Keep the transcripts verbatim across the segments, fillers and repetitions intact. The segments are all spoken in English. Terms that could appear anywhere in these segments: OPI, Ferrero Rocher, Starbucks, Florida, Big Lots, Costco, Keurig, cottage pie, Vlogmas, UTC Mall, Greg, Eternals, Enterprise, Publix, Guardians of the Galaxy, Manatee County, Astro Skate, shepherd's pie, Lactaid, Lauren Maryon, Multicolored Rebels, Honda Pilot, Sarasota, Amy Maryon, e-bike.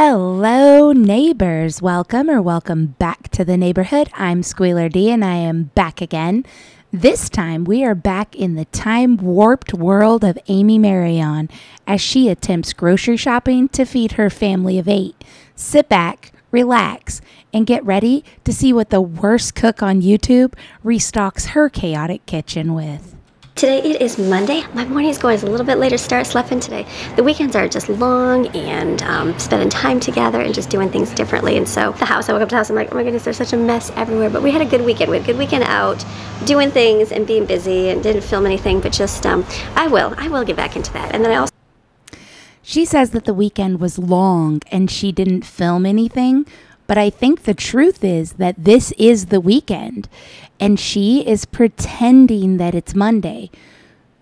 Hello neighbors, welcome or welcome back to the neighborhood. I'm Squealer D and I am back again. This time we are back in the time-warped world of Amy Maryon as she attempts grocery shopping to feed her family of eight. Sit back, relax, and get ready to see what the worst cook on YouTube restocks her chaotic kitchen with. Today it is Monday. My morning is going a little bit later start. Slept in today. The weekends are just long and um, spending time together and just doing things differently. And so the house, I woke up to the house, I'm like, oh my goodness, there's such a mess everywhere. But we had a good weekend. We had a good weekend out doing things and being busy and didn't film anything, but just, um, I will, I will get back into that. And then I also... She says that the weekend was long and she didn't film anything. But I think the truth is that this is the weekend and she is pretending that it's Monday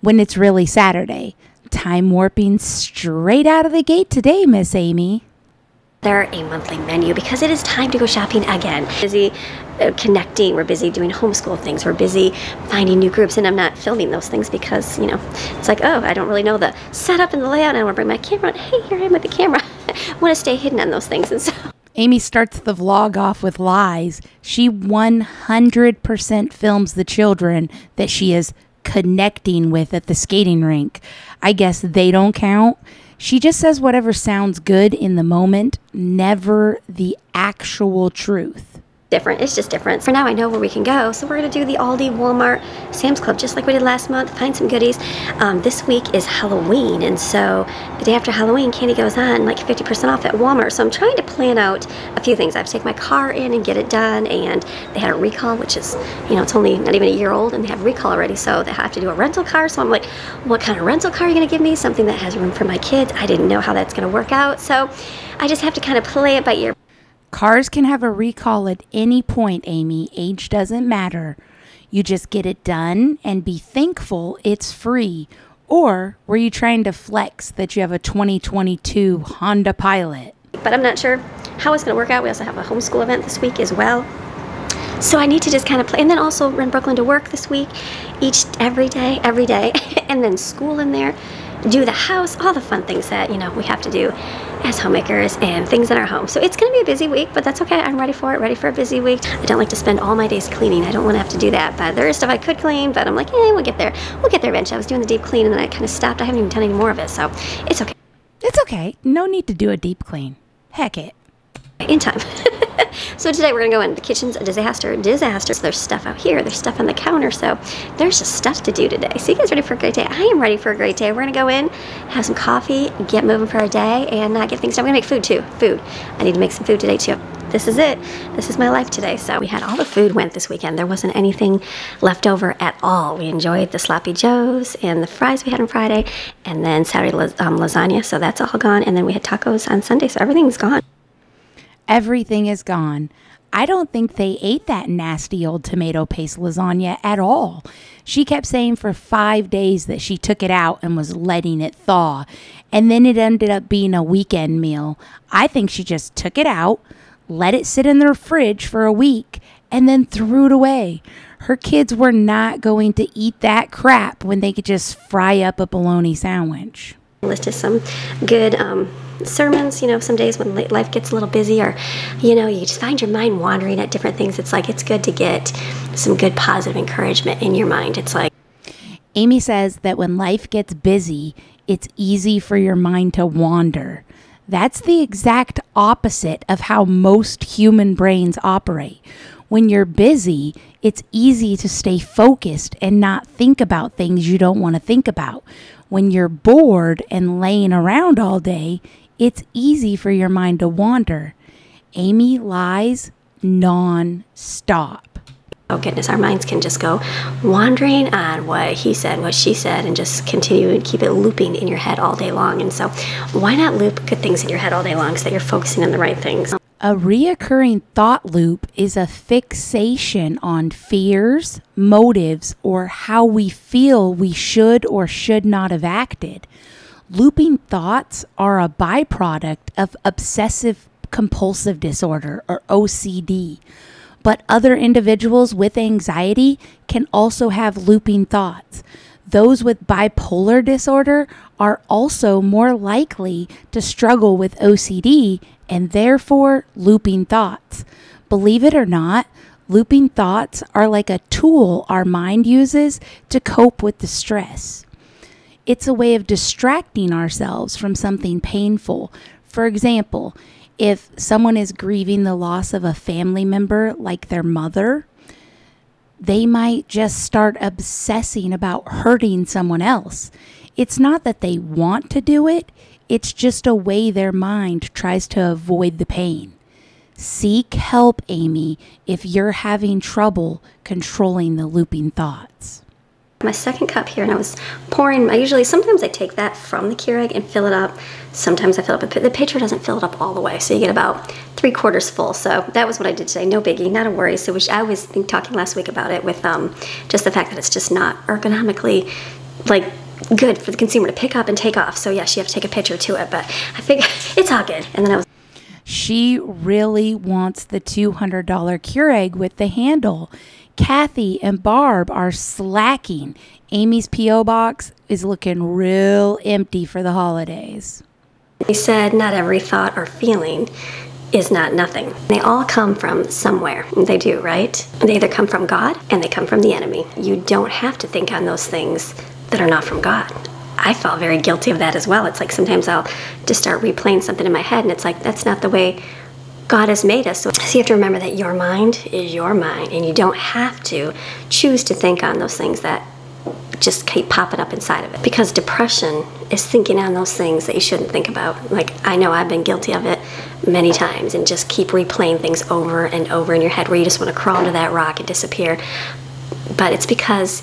when it's really Saturday. Time warping straight out of the gate today, Miss Amy. They're a monthly menu because it is time to go shopping again. Busy uh, connecting, we're busy doing homeschool things, we're busy finding new groups, and I'm not filming those things because, you know, it's like, oh, I don't really know the setup and the layout, and I want to bring my camera and hey, here I am with the camera. I want to stay hidden on those things, and so... Amy starts the vlog off with lies. She one hundred percent films the children that she is connecting with at the skating rink. I guess they don't count. She just says whatever sounds good in the moment, never the actual truth. Different. It's just different. For now, I know where we can go, so we're going to do the Aldi, Walmart, Sam's Club, just like we did last month, find some goodies. Um, this week is Halloween, and so the day after Halloween, candy goes on, like fifty percent off at Walmart, so I'm trying to plan out a few things. I have to take my car in and get it done, and they had a recall, which is, you know, it's only not even a year old, and they have recall already, so they have to do a rental car, so I'm like, what kind of rental car are you going to give me? Something that has room for my kids. I didn't know how that's going to work out, so I just have to kind of play it by ear. Cars can have a recall at any point, Amy. Age doesn't matter. You just get it done and be thankful it's free. Or were you trying to flex that you have a twenty twenty-two Honda Pilot? But I'm not sure how it's going to work out. We also have a homeschool event this week as well. So I need to just kind of play. And then also run Brooklyn to work this week. Each, every day, every day. And then school in there. Do the house, all the fun things that, you know, we have to do as homemakers and things in our home. So it's going to be a busy week, but that's okay. I'm ready for it, ready for a busy week. I don't like to spend all my days cleaning. I don't want to have to do that, but there is stuff I could clean, but I'm like, hey, we'll get there. We'll get there eventually. I was doing the deep clean and then I kind of stopped. I haven't even done any more of it, so it's okay. It's okay. No need to do a deep clean. Heck it. In time. So today we're going to go in. The kitchen's a disaster, disaster. So there's stuff out here, there's stuff on the counter, so there's just stuff to do today. So you guys ready for a great day? I am ready for a great day. We're going to go in, have some coffee, get moving for our day, and uh, get things done. We're going to make food too, food. I need to make some food today too. This is it. This is my life today. So we had all the food went this weekend. There wasn't anything left over at all. We enjoyed the sloppy joes and the fries we had on Friday, and then Saturday um, lasagna, so that's all gone. And then we had tacos on Sunday, so everything's gone. Everything is gone. I don't think they ate that nasty old tomato paste lasagna at all. She kept saying for five days that she took it out and was letting it thaw. And then it ended up being a weekend meal. I think she just took it out, let it sit in their fridge for a week, and then threw it away. Her kids were not going to eat that crap when they could just fry up a bologna sandwich. List is some good um, sermons, you know, some days when life gets a little busy or, you know, you just find your mind wandering at different things. It's like, it's good to get some good positive encouragement in your mind. It's like. Amy says that when life gets busy, it's easy for your mind to wander. That's the exact opposite of how most human brains operate. When you're busy, it's easy to stay focused and not think about things you don't want to think about. When you're bored and laying around all day, it's easy for your mind to wander. Amy lies nonstop. Oh goodness, our minds can just go wandering on what he said, what she said, and just continue and keep it looping in your head all day long. And so why not loop good things in your head all day long so that you're focusing on the right things? A reoccurring thought loop is a fixation on fears, motives, or how we feel we should or should not have acted. Looping thoughts are a byproduct of obsessive compulsive disorder, or O C D. But other individuals with anxiety can also have looping thoughts. Those with bipolar disorder are also more likely to struggle with O C D and therefore looping thoughts. Believe it or not, looping thoughts are like a tool our mind uses to cope with the stress. It's a way of distracting ourselves from something painful. For example, if someone is grieving the loss of a family member, like their mother, they might just start obsessing about hurting someone else. It's not that they want to do it, it's just a way their mind tries to avoid the pain. Seek help, Amy, if you're having trouble controlling the looping thoughts. My second cup here, and I was pouring, I usually, sometimes I take that from the Keurig and fill it up. Sometimes I fill it up, but the pitcher doesn't fill it up all the way, so you get about three quarters full. So that was what I did today, no biggie, not a worry. So which I was talking last week about it with um, just the fact that it's just not ergonomically, like, good for the consumer to pick up and take off. So yes, you have to take a picture to it, but I think it's all good. And then I was. She really wants the two hundred dollar Keurig with the handle. Kathy and Barb are slacking. Amy's P O box is looking real empty for the holidays. They said not every thought or feeling is not nothing. They all come from somewhere. They do, right? They either come from God and they come from the enemy. You don't have to think on those things that are not from God. I felt very guilty of that as well. It's like sometimes I'll just start replaying something in my head and it's like, that's not the way God has made us. So you have to remember that your mind is your mind and you don't have to choose to think on those things that just keep popping up inside of it. Because depression is thinking on those things that you shouldn't think about. Like, I know I've been guilty of it many times and just keep replaying things over and over in your head where you just want to crawl under that rock and disappear. But it's because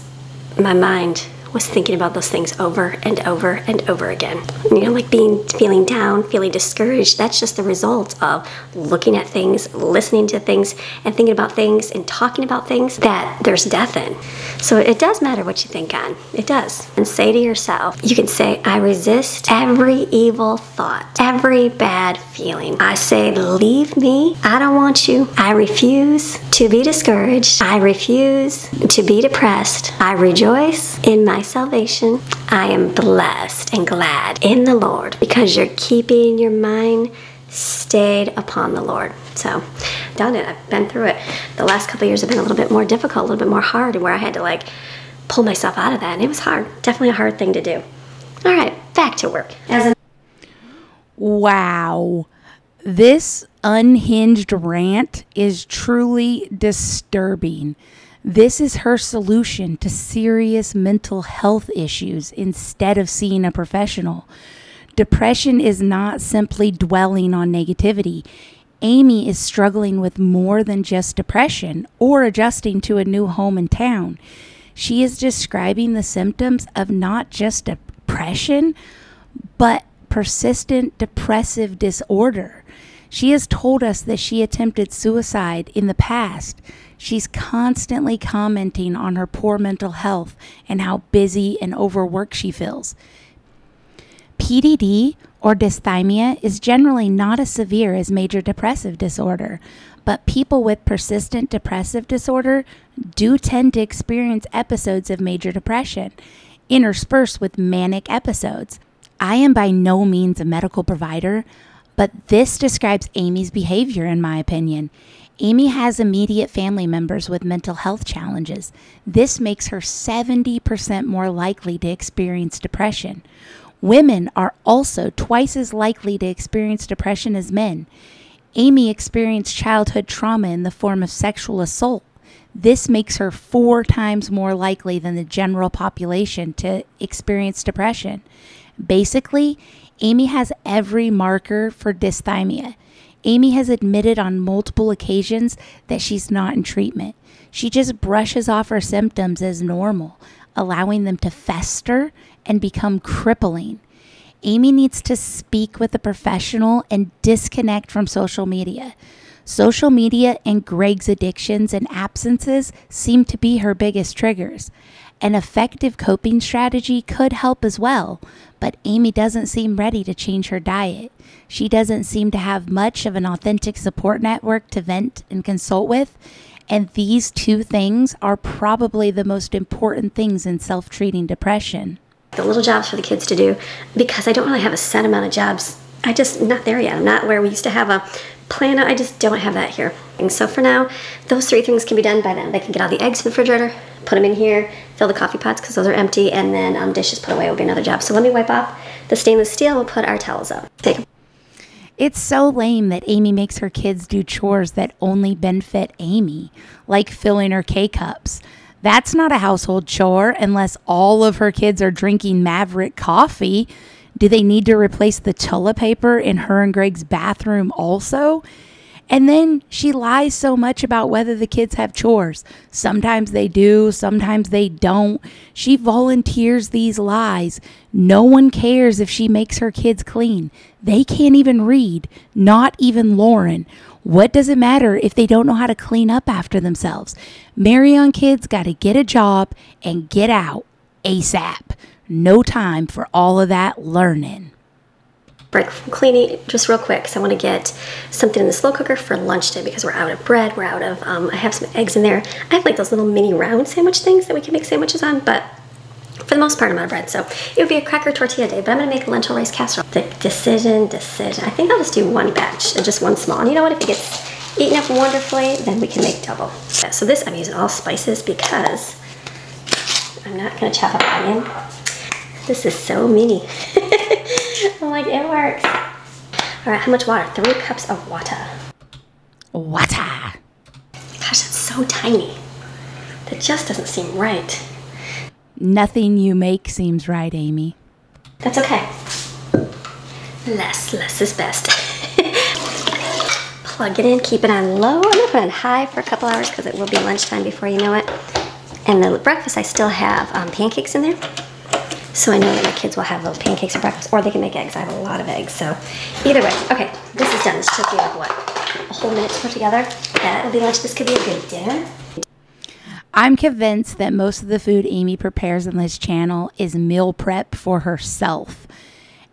my mind was thinking about those things over and over and over again. You know, like being, feeling down, feeling discouraged, that's just the result of looking at things, listening to things, and thinking about things, and talking about things that there's death in. So it does matter what you think on, it does. And say to yourself, you can say, I resist every evil thought, every bad feeling. I say, leave me, I don't want you. I refuse to be discouraged. I refuse to be depressed. I rejoice in my salvation. I am blessed and glad in the Lord, because you're keeping your mind stayed upon the Lord. So done it. I've been through it. The last couple of years have been a little bit more difficult, a little bit more hard, and where I had to like pull myself out of that, and it was hard. Definitely a hard thing to do. All right, back to work. As wow. This unhinged rant is truly disturbing. This is her solution to serious mental health issues instead of seeing a professional. Depression is not simply dwelling on negativity. Amy is struggling with more than just depression or adjusting to a new home and town. She is describing the symptoms of not just depression, but persistent depressive disorder. She has told us that she attempted suicide in the past. She's constantly commenting on her poor mental health and how busy and overworked she feels. P D D or dysthymia is generally not as severe as major depressive disorder, but people with persistent depressive disorder do tend to experience episodes of major depression, interspersed with manic episodes. I am by no means a medical provider, but this describes Amy's behavior, in my opinion. Amy has immediate family members with mental health challenges. This makes her seventy percent more likely to experience depression. Women are also twice as likely to experience depression as men. Amy experienced childhood trauma in the form of sexual assault. This makes her four times more likely than the general population to experience depression. Basically, Amy has every marker for dysthymia. Amy has admitted on multiple occasions that she's not in treatment. She just brushes off her symptoms as normal, allowing them to fester and become crippling. Amy needs to speak with a professional and disconnect from social media. Social media and Greg's addictions and absences seem to be her biggest triggers. An effective coping strategy could help as well, but Amy doesn't seem ready to change her diet. She doesn't seem to have much of an authentic support network to vent and consult with, and these two things are probably the most important things in self-treating depression. the little jobs for the kids to do, because I don't really have a set amount of jobs. I just, not there yet. I'm not where we used to have a plan out. I just don't have that here. And so for now, those three things can be done by then. They can get all the eggs in the refrigerator, put them in here, fill the coffee pots because those are empty, and then um, dishes put away will be another job. So let me wipe off the stainless steel. We'll put our towels up. Take them. It's so lame that Amy makes her kids do chores that only benefit Amy, like filling her K-cups. That's not a household chore unless all of her kids are drinking Maverick coffee. Do they need to replace the toilet paper in her and Greg's bathroom also? And then she lies so much about whether the kids have chores. Sometimes they do, sometimes they don't. She volunteers these lies. No one cares if she makes her kids clean. They can't even read, not even Lauren. What does it matter if they don't know how to clean up after themselves? Maryon kids got to get a job and get out ASAP. No time for all of that learning. Break from cleaning just real quick because I want to get something in the slow cooker for lunch today because we're out of bread, we're out of, um, I have some eggs in there. I have like those little mini round sandwich things that we can make sandwiches on, but for the most part I'm out of bread, so it would be a cracker tortilla day, but I'm going to make a lentil rice casserole. The decision, decision. I think I'll just do one batch and just one small. And you know what, if it gets eaten up wonderfully, then we can make double. Yeah, so this, I'm using all spices because I'm not going to chop up onion. This is so mini. I'm like, it works. All right, how much water? Three cups of water. Water. Gosh, it's so tiny. That just doesn't seem right. Nothing you make seems right, Amy. That's okay. Less, less is best. Plug it in, keep it on low. I'm gonna put it on high for a couple hours because it will be lunchtime before you know it. And the breakfast, I still have um, pancakes in there. So I know that my kids will have little pancakes for breakfast, or they can make eggs. I have a lot of eggs, so either way. Okay, this is done. This took me like, what, a whole minute to put together? That'll be lunch. This could be a good dinner. I'm convinced that most of the food Amy prepares on this channel is meal prep for herself,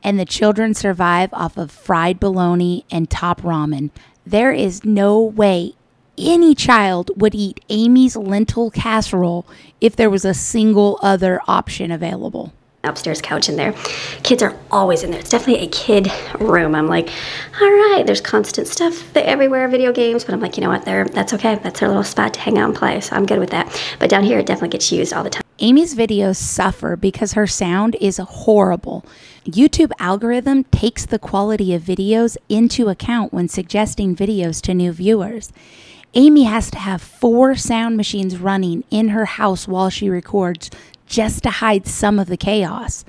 and the children survive off of fried bologna and top ramen. There is no way any child would eat Amy's lentil casserole if there was a single other option available. Upstairs couch in there. Kids are always in there. It's definitely a kid room. I'm like, all right, there's constant stuff everywhere, video games, but I'm like, you know what, they're, that's okay. That's their little spot to hang out and play, so I'm good with that. But down here, it definitely gets used all the time. Amy's videos suffer because her sound is horrible. YouTube algorithm takes the quality of videos into account when suggesting videos to new viewers. Amy has to have four sound machines running in her house while she records, just to hide some of the chaos.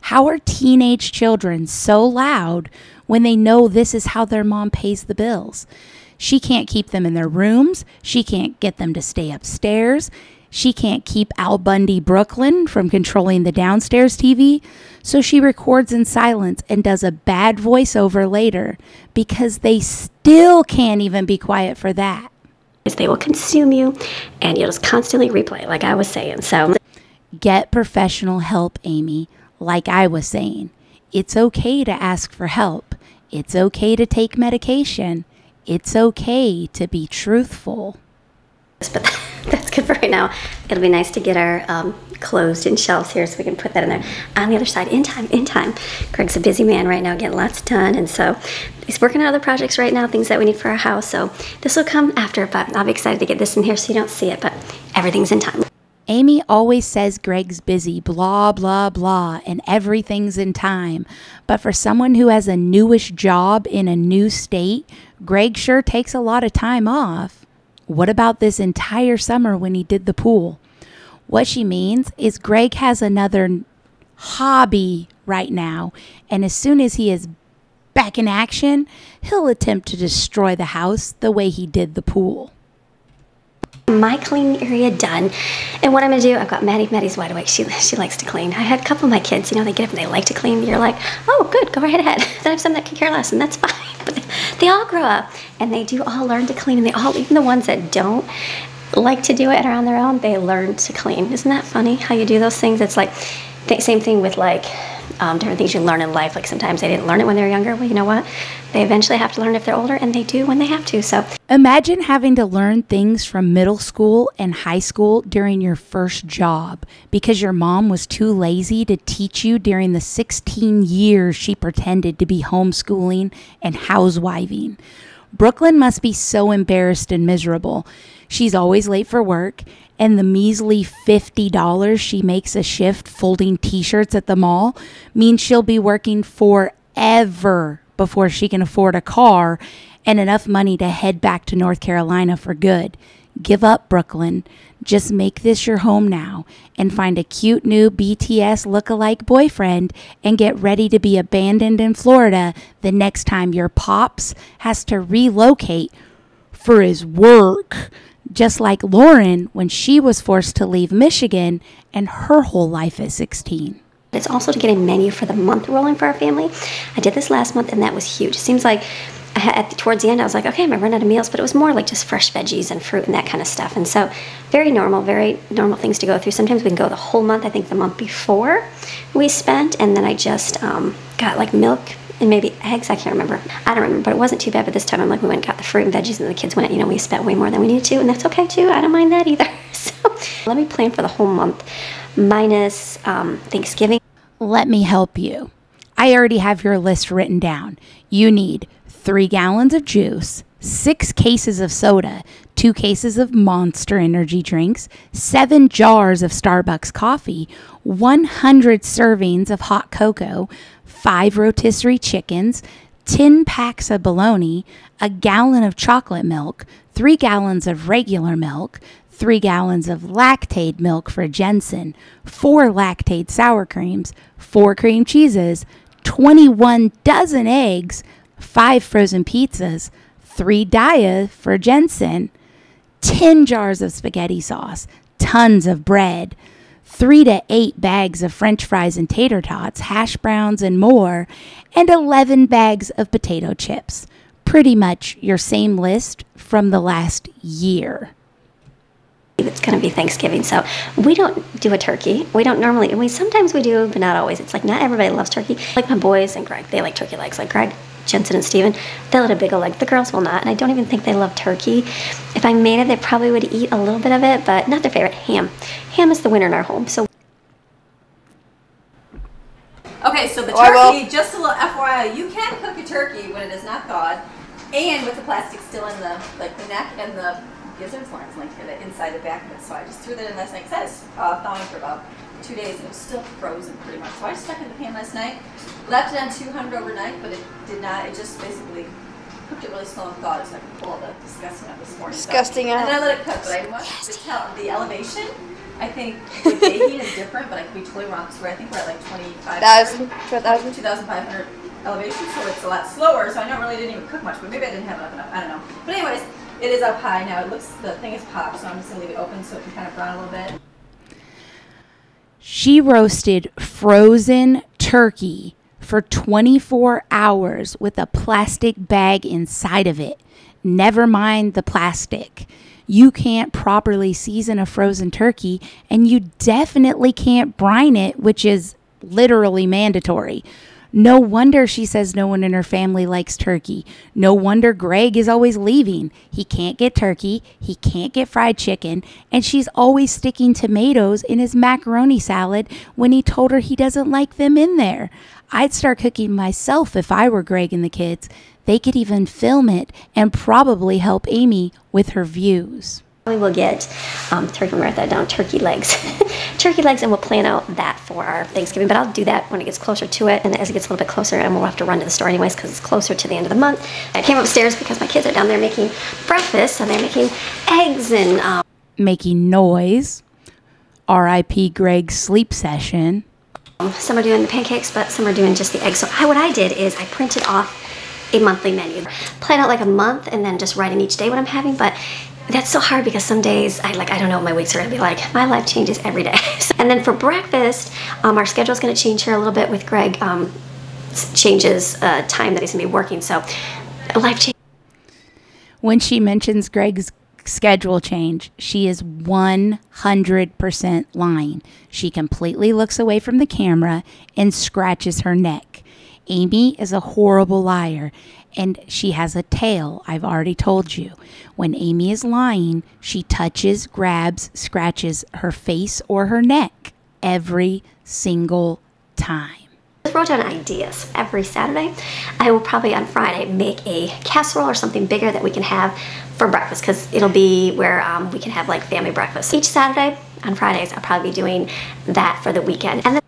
How are teenage children so loud when they know this is how their mom pays the bills? She can't keep them in their rooms. She can't get them to stay upstairs. She can't keep Al Bundy Brooklyn from controlling the downstairs T V. So she records in silence and does a bad voiceover later because they still can't even be quiet for that. They will consume you and you'll just constantly replay, like I was saying. So get professional help, Amy. Like I was saying, it's okay to ask for help. It's okay to take medication. It's okay to be truthful. But that's good for right now. It'll be nice to get our um, closed-in shelves here so we can put that in there. On the other side, in time, in time. Greg's a busy man right now, getting lots done, and so he's working on other projects right now, things that we need for our house. So this will come after, but I'll be excited to get this in here so you don't see it, but everything's in time. Amy always says Greg's busy, blah, blah, blah, and everything's in time. But for someone who has a newish job in a new state, Greg sure takes a lot of time off. What about this entire summer when he did the pool? What she means is Greg has another hobby right now, and as soon as he is back in action, he'll attempt to destroy the house the way he did the pool. My cleaning area done, and what I'm gonna do, I've got Maddie. Maddie's wide awake. She she likes to clean. I had a couple of my kids, you know, they get up and they like to clean. You're like, oh, good, go right ahead. Then I have some that can care less, and that's fine. But they, they all grow up, and they do all learn to clean, and they all, even the ones that don't like to do it and are on their own, they learn to clean. Isn't that funny how you do those things? It's like the same thing with like um, different things you learn in life. Like sometimes they didn't learn it when they were younger. Well, you know what? They eventually have to learn if they're older, and they do when they have to. So imagine having to learn things from middle school and high school during your first job because your mom was too lazy to teach you during the sixteen years she pretended to be homeschooling and housewiving. Brooklyn must be so embarrassed and miserable. She's always late for work, and the measly fifty dollars she makes a shift folding t-shirts at the mall means she'll be working forever before she can afford a car and enough money to head back to North Carolina for good. Give up, Brooklyn. Just make this your home now and find a cute new B T S lookalike boyfriend and get ready to be abandoned in Florida the next time your pops has to relocate for his work, just like Lauren when she was forced to leave Michigan and her whole life at sixteen. It's also to get a menu for the month rolling for our family. I did this last month and that was huge. It seems like I had, at the, towards the end, I was like, okay, I'm going to run out of meals, but it was more like just fresh veggies and fruit and that kind of stuff. And so very normal, very normal things to go through. Sometimes we can go the whole month. I think the month before we spent, and then I just um, got like milk and maybe eggs. I can't remember. I don't remember, but it wasn't too bad. But this time I'm like, we went and got the fruit and veggies, and the kids went, you know, we spent way more than we needed to, and that's okay too. I don't mind that either. So let me plan for the whole month minus um, Thanksgiving. Let me help you. I already have your list written down. You need three gallons of juice, six cases of soda, two cases of Monster energy drinks, seven jars of Starbucks coffee, one hundred servings of hot cocoa, five rotisserie chickens, ten packs of bologna, a gallon of chocolate milk, three gallons of regular milk, three gallons of lactaid milk for Jensen, four lactaid sour creams, four cream cheeses, twenty-one dozen eggs, five frozen pizzas, three Daya for Jensen, ten jars of spaghetti sauce, tons of bread, three to eight bags of French fries and tater tots, hash browns and more, and eleven bags of potato chips. Pretty much your same list from the last year. It's going to be Thanksgiving, so we don't do a turkey. We don't normally, we sometimes we do, but not always. It's like not everybody loves turkey. Like my boys and Greg, they like turkey legs. Like Greg, Jensen and Steven, they'll eat a big old leg. The girls will not, and I don't even think they love turkey. If I made it, they probably would eat a little bit of it, but not their favorite. Ham. Ham is the winner in our home. So okay, so the turkey, just a little F Y I, you can cook a turkey when it is not thawed, and with the plastic still in the, like the neck and the gizzards lines, like here, the inside, the back of it. So I just threw that in last night, because I was uh, thawing for about two days, and it was still frozen pretty much. So I just stuck it in the pan last night, left it on two hundred overnight, but it did not, it just basically cooked it really slow and thawed it, so I could pull all the disgusting out this morning. Disgusting out. And then I let it cook, but I must just tell the elevation, I think the baking is different, but I could be totally wrong, so I think we're at like twenty-five hundred, twenty-five hundred elevation, so it's a lot slower, so I know it really didn't even cook much, but maybe I didn't have enough enough, I don't know. But anyways, it is up high now. It looks, the thing is popped, so I'm just going to leave it open so it can kind of brown a little bit. She roasted frozen turkey for twenty-four hours with a plastic bag inside of it. Never mind the plastic. You can't properly season a frozen turkey, and you definitely can't brine it, which is literally mandatory. No wonder she says no one in her family likes turkey. No wonder Greg is always leaving. He can't get turkey. He can't get fried chicken. And she's always sticking tomatoes in his macaroni salad when he told her he doesn't like them in there. I'd start cooking myself if I were Greg and the kids. They could even film it and probably help Amy with her views. We will get um, turkey, write that down, turkey legs. Turkey legs, and we'll plan out that for our Thanksgiving, but I'll do that when it gets closer to it, and as it gets a little bit closer, and we'll have to run to the store anyways because it's closer to the end of the month. I came upstairs because my kids are down there making breakfast, and they're making eggs and... Um, making noise, R I P Greg's sleep session. Some are doing the pancakes, but some are doing just the eggs. So I, what I did is I printed off a monthly menu. Plan out like a month, and then just write in each day what I'm having, but... That's so hard because some days, I like I don't know what my weeks are going to be like. My life changes every day. And then for breakfast, um, our schedule is going to change here a little bit with Greg. Um, changes uh, time that he's going to be working. So life change. When she mentions Greg's schedule change, she is one hundred percent lying. She completely looks away from the camera and scratches her neck. Amy is a horrible liar, and she has a tail. I've already told you. When Amy is lying, she touches, grabs, scratches her face or her neck every single time. I wrote down ideas every Saturday. I will probably on Friday make a casserole or something bigger that we can have for breakfast, because it'll be where um, we can have like family breakfast. Each Saturday on Fridays, I'll probably be doing that for the weekend. And then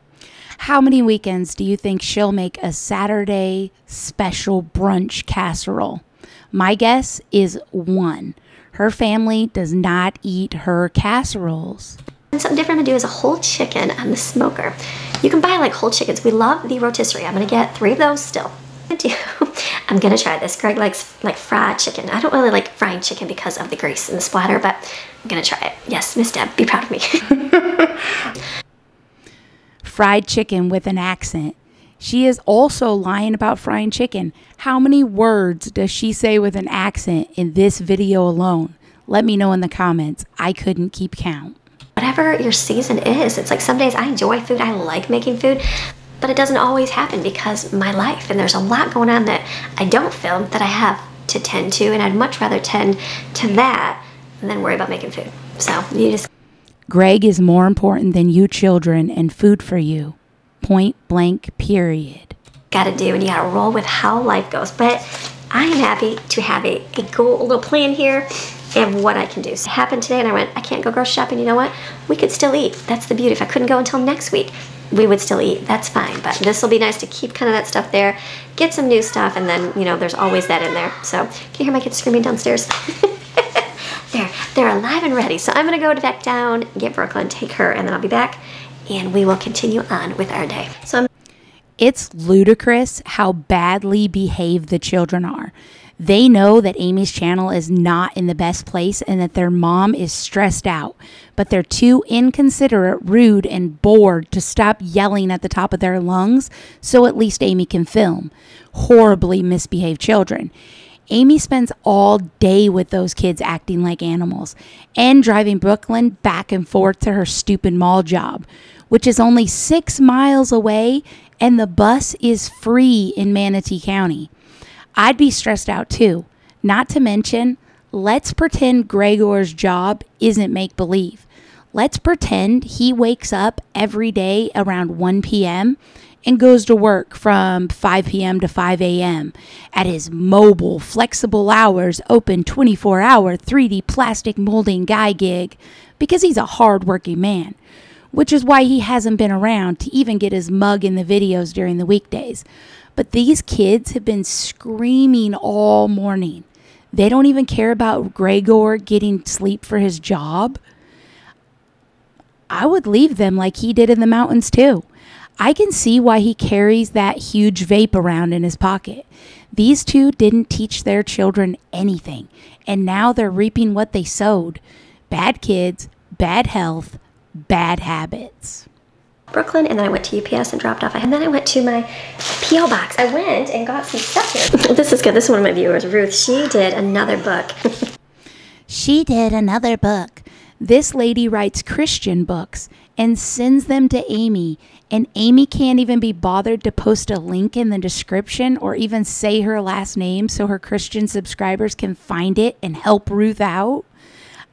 how many weekends do you think she'll make a Saturday special brunch casserole? My guess is one. Her family does not eat her casseroles. And something different I'm gonna do is a whole chicken on the smoker. You can buy like whole chickens. We love the rotisserie. I'm gonna get three of those still. I do. I'm gonna try this. Greg likes like fried chicken. I don't really like frying chicken because of the grease and the splatter, but I'm gonna try it. Yes, Miss Deb, be proud of me. Fried chicken with an accent. She is also lying about frying chicken. How many words does she say with an accent in this video alone? Let me know in the comments. I couldn't keep count. Whatever your season is, it's like some days I enjoy food, I like making food, but it doesn't always happen because my life, and there's a lot going on that I don't film that I have to tend to, and I'd much rather tend to that than worry about making food. So you just... Greg is more important than you children and food for you. Point blank period. Gotta do, and you gotta roll with how life goes, but I am happy to have a, a goal, a little plan here and what I can do. So it happened today and I went, I can't go grocery shopping, you know what? We could still eat. That's the beauty. If I couldn't go until next week, we would still eat. That's fine, but this will be nice to keep kind of that stuff there, get some new stuff, and then, you know, there's always that in there. So can you hear my kids screaming downstairs? They're, they're alive and ready. So I'm gonna go back down, get Brooklyn, take her, and then I'll be back and we will continue on with our day. So I'm It's ludicrous how badly behaved the children are. They know that Amy's channel is not in the best place and that their mom is stressed out, but they're too inconsiderate, rude, and bored to stop yelling at the top of their lungs so at least Amy can film. Horribly misbehaved children. Amy spends all day with those kids acting like animals and driving Brooklyn back and forth to her stupid mall job, which is only six miles away, and the bus is free in Manatee County. I'd be stressed out too. Not to mention, let's pretend Gregor's job isn't make-believe. Let's pretend he wakes up every day around one p m and goes to work from five p m to five a m at his mobile, flexible hours, open twenty-four hour three D plastic molding guy gig, because he's a hard-working man, which is why he hasn't been around to even get his mug in the videos during the weekdays. But these kids have been screaming all morning. They don't even care about Gregor getting sleep for his job. I would leave them like he did in the mountains too. I can see why he carries that huge vape around in his pocket. These two didn't teach their children anything, and now they're reaping what they sowed. Bad kids, bad health, bad habits. Brooklyn, and then I went to U P S and dropped off, and then I went to my P O box. I went and got some stuff here. This is good. This is one of my viewers, Ruth. She did another book. She did another book. This lady writes Christian books and sends them to Amy, and Amy can't even be bothered to post a link in the description or even say her last name so her Christian subscribers can find it and help Ruth out.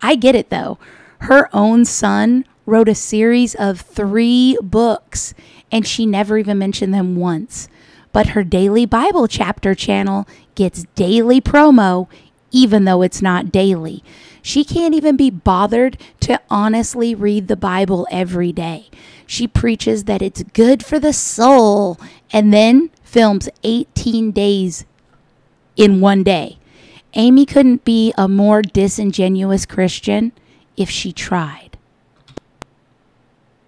I get it though. Her own son wrote a series of three books, and she never even mentioned them once. But her daily Bible chapter channel gets daily promo, even though it's not daily. She can't even be bothered to honestly read the Bible every day. She preaches that it's good for the soul and then films eighteen days in one day. Amy couldn't be a more disingenuous Christian if she tried.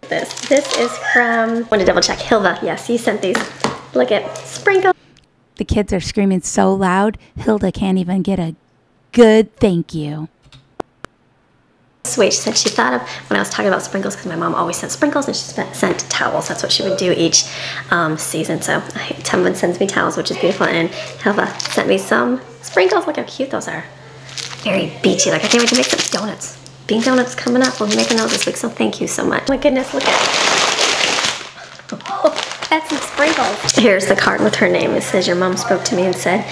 This. This is from, want to double check, Hilda. Yes, he sent these. Look at sprinkle. The kids are screaming so loud, Hilda can't even get a good thank you. Sweet. She said she thought of when I was talking about sprinkles, because my mom always sent sprinkles and she sent towels. That's what she would do each um, season. So Tumblin sends me towels, which is beautiful. And Hilda sent me some sprinkles. Look how cute those are. Very beachy. Like I can't wait to make some donuts. Bean donuts coming up. We'll be making those this week, so thank you so much. Oh my goodness, look at it. Oh, that's sprinkles. Here's the card with her name. It says, your mom spoke to me and said...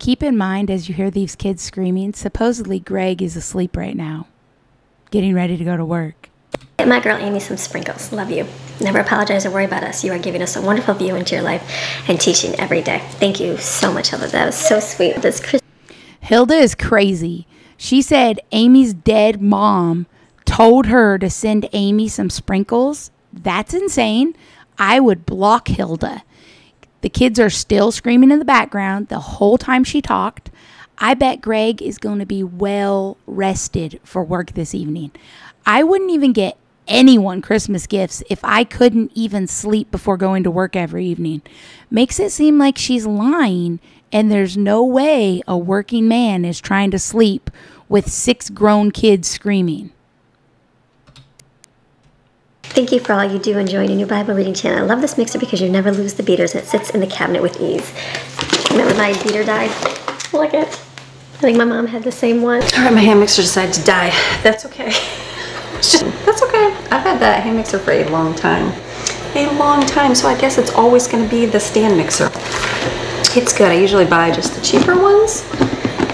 Keep in mind, as you hear these kids screaming, supposedly Greg is asleep right now, getting ready to go to work. Get my girl Amy some sprinkles. Love you. Never apologize or worry about us. You are giving us a wonderful view into your life and teaching every day. Thank you so much, Hilda. That was so sweet. This Hilda is crazy. She said Amy's dead mom told her to send Amy some sprinkles. That's insane. I would block Hilda. The kids are still screaming in the background the whole time she talked. I bet Greg is going to be well rested for work this evening. I wouldn't even get anyone Christmas gifts if I couldn't even sleep before going to work every evening. Makes it seem like she's lying, and there's no way a working man is trying to sleep with six grown kids screaming. Thank you for all you do. Enjoying a new Bible reading channel. I love this mixer because you never lose the beaters. It sits in the cabinet with ease. Remember my beater died? Look at it. I think my mom had the same one. All right, my hand mixer decided to die. That's okay. Just, that's okay. I've had that hand mixer for a long time. A long time, so I guess it's always going to be the stand mixer. It's good. I usually buy just the cheaper ones,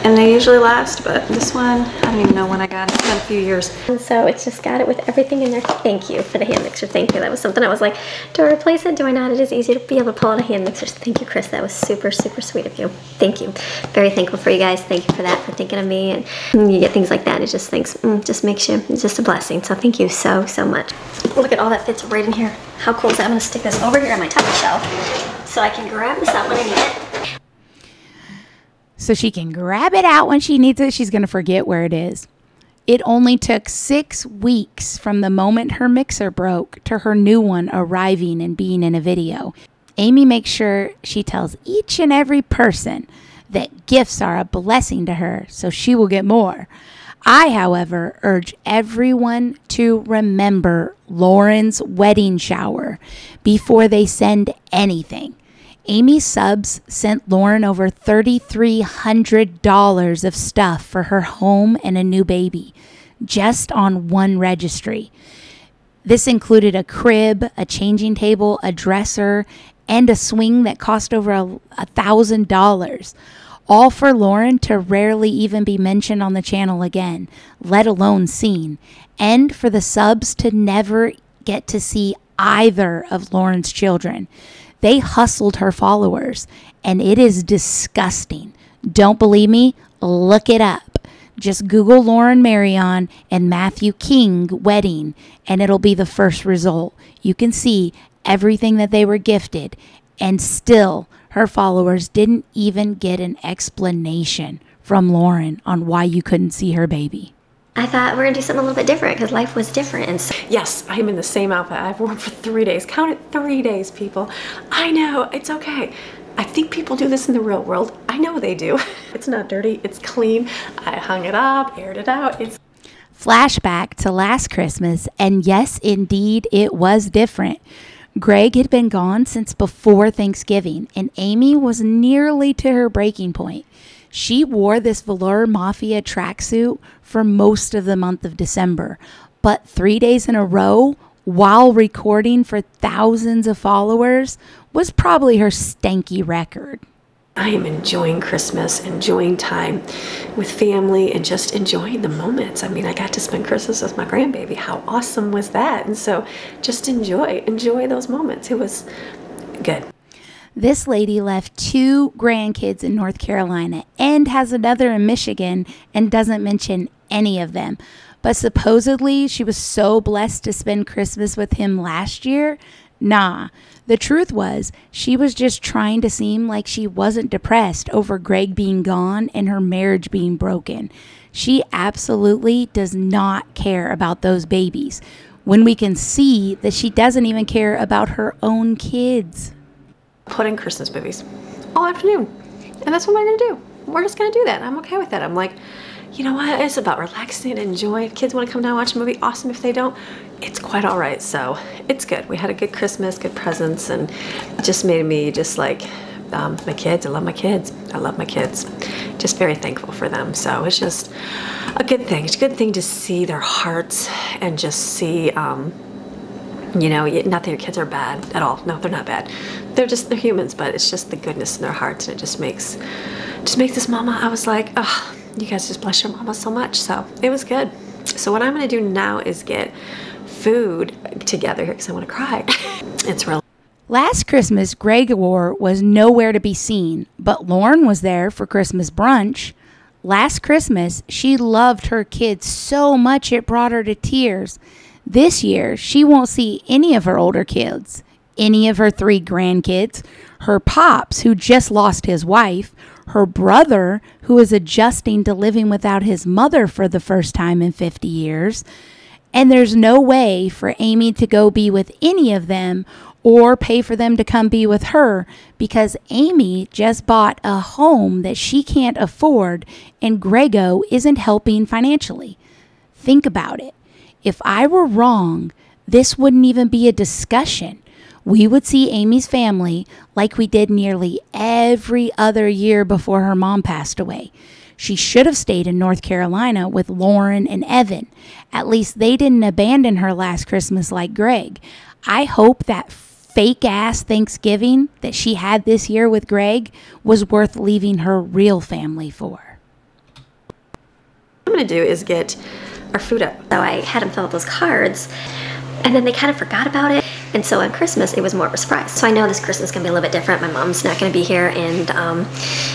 and they usually last, but this one, I don't even know when I got it. It's been a few years. And so it's just got it with everything in there. Thank you for the hand mixer. Thank you. That was something I was like, do I replace it? Do I not? It is easier to be able to pull out a hand mixer. So thank you, Chris. That was super, super sweet of you. Thank you. Very thankful for you guys. Thank you for that, for thinking of me. And you get things like that. It just thinks, mm, just makes you, it's just a blessing. So thank you so, so much. Look at all that fits right in here. How cool is that? I'm going to stick this over here on my top shelf so I can grab this out when I need it. So she can grab it out when she needs it. She's going to forget where it is. It only took six weeks from the moment her mixer broke to her new one arriving and being in a video. Amy makes sure she tells each and every person that gifts are a blessing to her, so she will get more. I, however, urge everyone to remember Lauren's wedding shower before they send anything. Amy's subs sent Lauren over three thousand three hundred dollars of stuff for her home and a new baby, just on one registry. This included a crib, a changing table, a dresser, and a swing that cost over one thousand dollars, all for Lauren to rarely even be mentioned on the channel again, let alone seen, and for the subs to never get to see either of Lauren's children. They hustled her followers, and it is disgusting. Don't believe me? Look it up. Just Google Lauren Maryon and Matthew King wedding, and it'll be the first result. You can see everything that they were gifted, and still her followers didn't even get an explanation from Lauren on why you couldn't see her baby. I thought we're gonna do something a little bit different because life was different. And so yes, I'm in the same outfit I've worn for three days. Count it, three days, people. I know, it's okay. I think people do this in the real world. I know they do. It's not dirty, it's clean. I hung it up, aired it out. It's flashback to last Christmas, and yes, indeed, it was different. Greg had been gone since before Thanksgiving, and Amy was nearly to her breaking point. She wore this velour mafia tracksuit for most of the month of December, but three days in a row while recording for thousands of followers was probably her stanky record. I am enjoying Christmas, enjoying time with family, and just enjoying the moments. I mean, I got to spend Christmas with my grandbaby. How awesome was that? And so just enjoy, enjoy those moments. It was good. This lady left two grandkids in North Carolina and has another in Michigan and doesn't mention any of them. But supposedly she was so blessed to spend Christmas with him last year. Nah, the truth was she was just trying to seem like she wasn't depressed over Greg being gone and her marriage being broken. She absolutely does not care about those babies when we can see that she doesn't even care about her own kids. Put in Christmas movies all afternoon, and that's what we're gonna do. We're just gonna do that, and I'm okay with that. I'm like, you know what, it's about relaxing and enjoy. If kids want to come down and watch a movie, awesome. If they don't, it's quite all right. So it's good. We had a good Christmas, good presents, and it just made me just like um, my kids. I love my kids. I love my kids. Just very thankful for them. So it's just a good thing. It's a good thing to see their hearts and just see um, You know, not that your kids are bad at all. No, they're not bad. They're just, they're humans, but it's just the goodness in their hearts, and it just makes, just makes this mama, I was like, oh, you guys just bless your mama so much. So it was good. So what I'm gonna do now is get food together here because I wanna cry. It's real. Last Christmas, Greg War was nowhere to be seen, but Lauren was there for Christmas brunch. Last Christmas, she loved her kids so much it brought her to tears. This year, she won't see any of her older kids, any of her three grandkids, her pops, who just lost his wife, her brother, who is adjusting to living without his mother for the first time in fifty years, and there's no way for Amy to go be with any of them or pay for them to come be with her because Amy just bought a home that she can't afford and Grego isn't helping financially. Think about it. If I were wrong, this wouldn't even be a discussion. We would see Amy's family like we did nearly every other year before her mom passed away. She should have stayed in North Carolina with Lauren and Evan. At least they didn't abandon her last Christmas like Greg. I hope that fake-ass Thanksgiving that she had this year with Greg was worth leaving her real family for. What I'm going to do is get our food up. So I had them fill out those cards, and then they kind of forgot about it. And so on Christmas, it was more of a surprise. So I know this Christmas is going to be a little bit different. My mom's not going to be here, and um,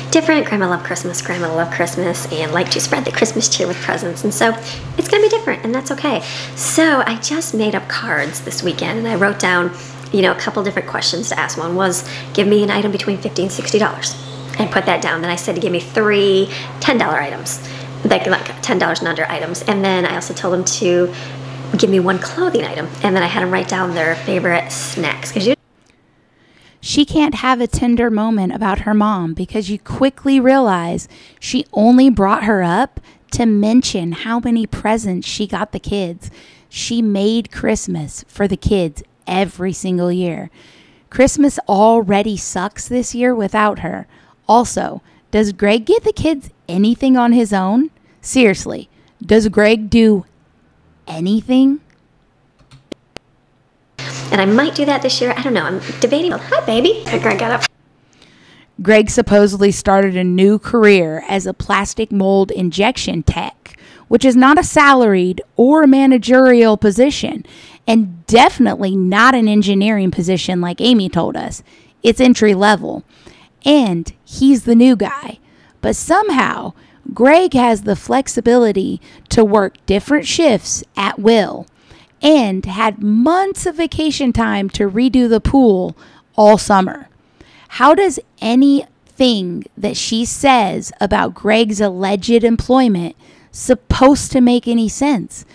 different. Grandma loved Christmas. Grandma loved Christmas and liked to spread the Christmas cheer with presents. And so it's going to be different, and that's okay. So I just made up cards this weekend, and I wrote down, you know, a couple different questions to ask. One was, give me an item between fifty and sixty dollars, and put that down. Then I said to give me three ten dollar items, like, like ten dollars and under items. And then I also told them to give me one clothing item, and then I had them write down their favorite snacks. Cause you she can't have a tender moment about her mom because you quickly realize she only brought her up to mention how many presents she got the kids. She made Christmas for the kids every single year. Christmas already sucks this year without her. Also, does Greg get the kids anything on his own? Seriously, does Greg do anything? And I might do that this year. I don't know. I'm debating. Hi, baby. Greg got up. Greg supposedly started a new career as a plastic mold injection tech, which is not a salaried or a managerial position, and definitely not an engineering position like Amy told us. It's entry level, and he's the new guy. But somehow, Greg has the flexibility to work different shifts at will and had months of vacation time to redo the pool all summer. How does anything that she says about Greg's alleged employment supposed to make any sense?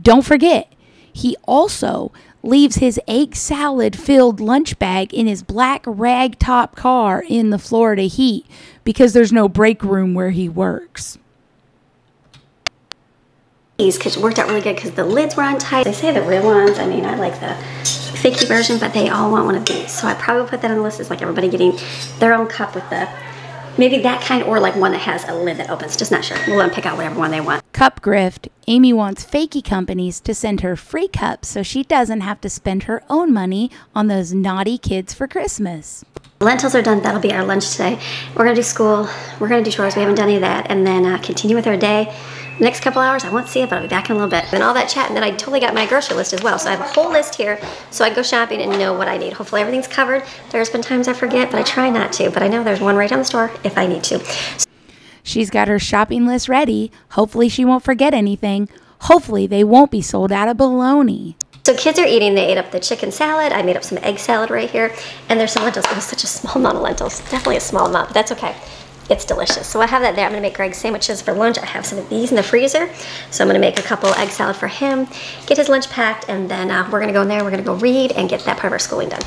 Don't forget, he also leaves his egg salad filled lunch bag in his black rag top car in the Florida heat because there's no break room where he works. These kids worked out really good because the lids were on tight. They say the real ones, I mean, I like the fakey version, but they all want one of these. So I probably put that on the list as like everybody getting their own cup with the, maybe that kind, or like one that has a lid that opens, just not sure. We'll let them pick out whatever one they want. Cup grift. Amy wants fakey companies to send her free cups so she doesn't have to spend her own money on those naughty kids for Christmas. Lentils are done. That'll be our lunch today. We're going to do school. We're going to do chores. We haven't done any of that. And then uh, continue with our day. The next couple hours, I won't see it, but I'll be back in a little bit. And all that chat, and then I totally got my grocery list as well. So I have a whole list here, so I go shopping and know what I need. Hopefully everything's covered. There's been times I forget, but I try not to. But I know there's one right down the store if I need to. So she's got her shopping list ready. Hopefully she won't forget anything. Hopefully they won't be sold out of bologna. So kids are eating. They ate up the chicken salad. I made up some egg salad right here. And there's some lentils. It was such a small amount of lentils. Definitely a small amount, but that's okay. It's delicious. So I have that there. I'm going to make Greg sandwiches for lunch. I have some of these in the freezer. So I'm going to make a couple egg salad for him, get his lunch packed, and then uh, we're going to go in there. We're going to go read and get that part of our schooling done.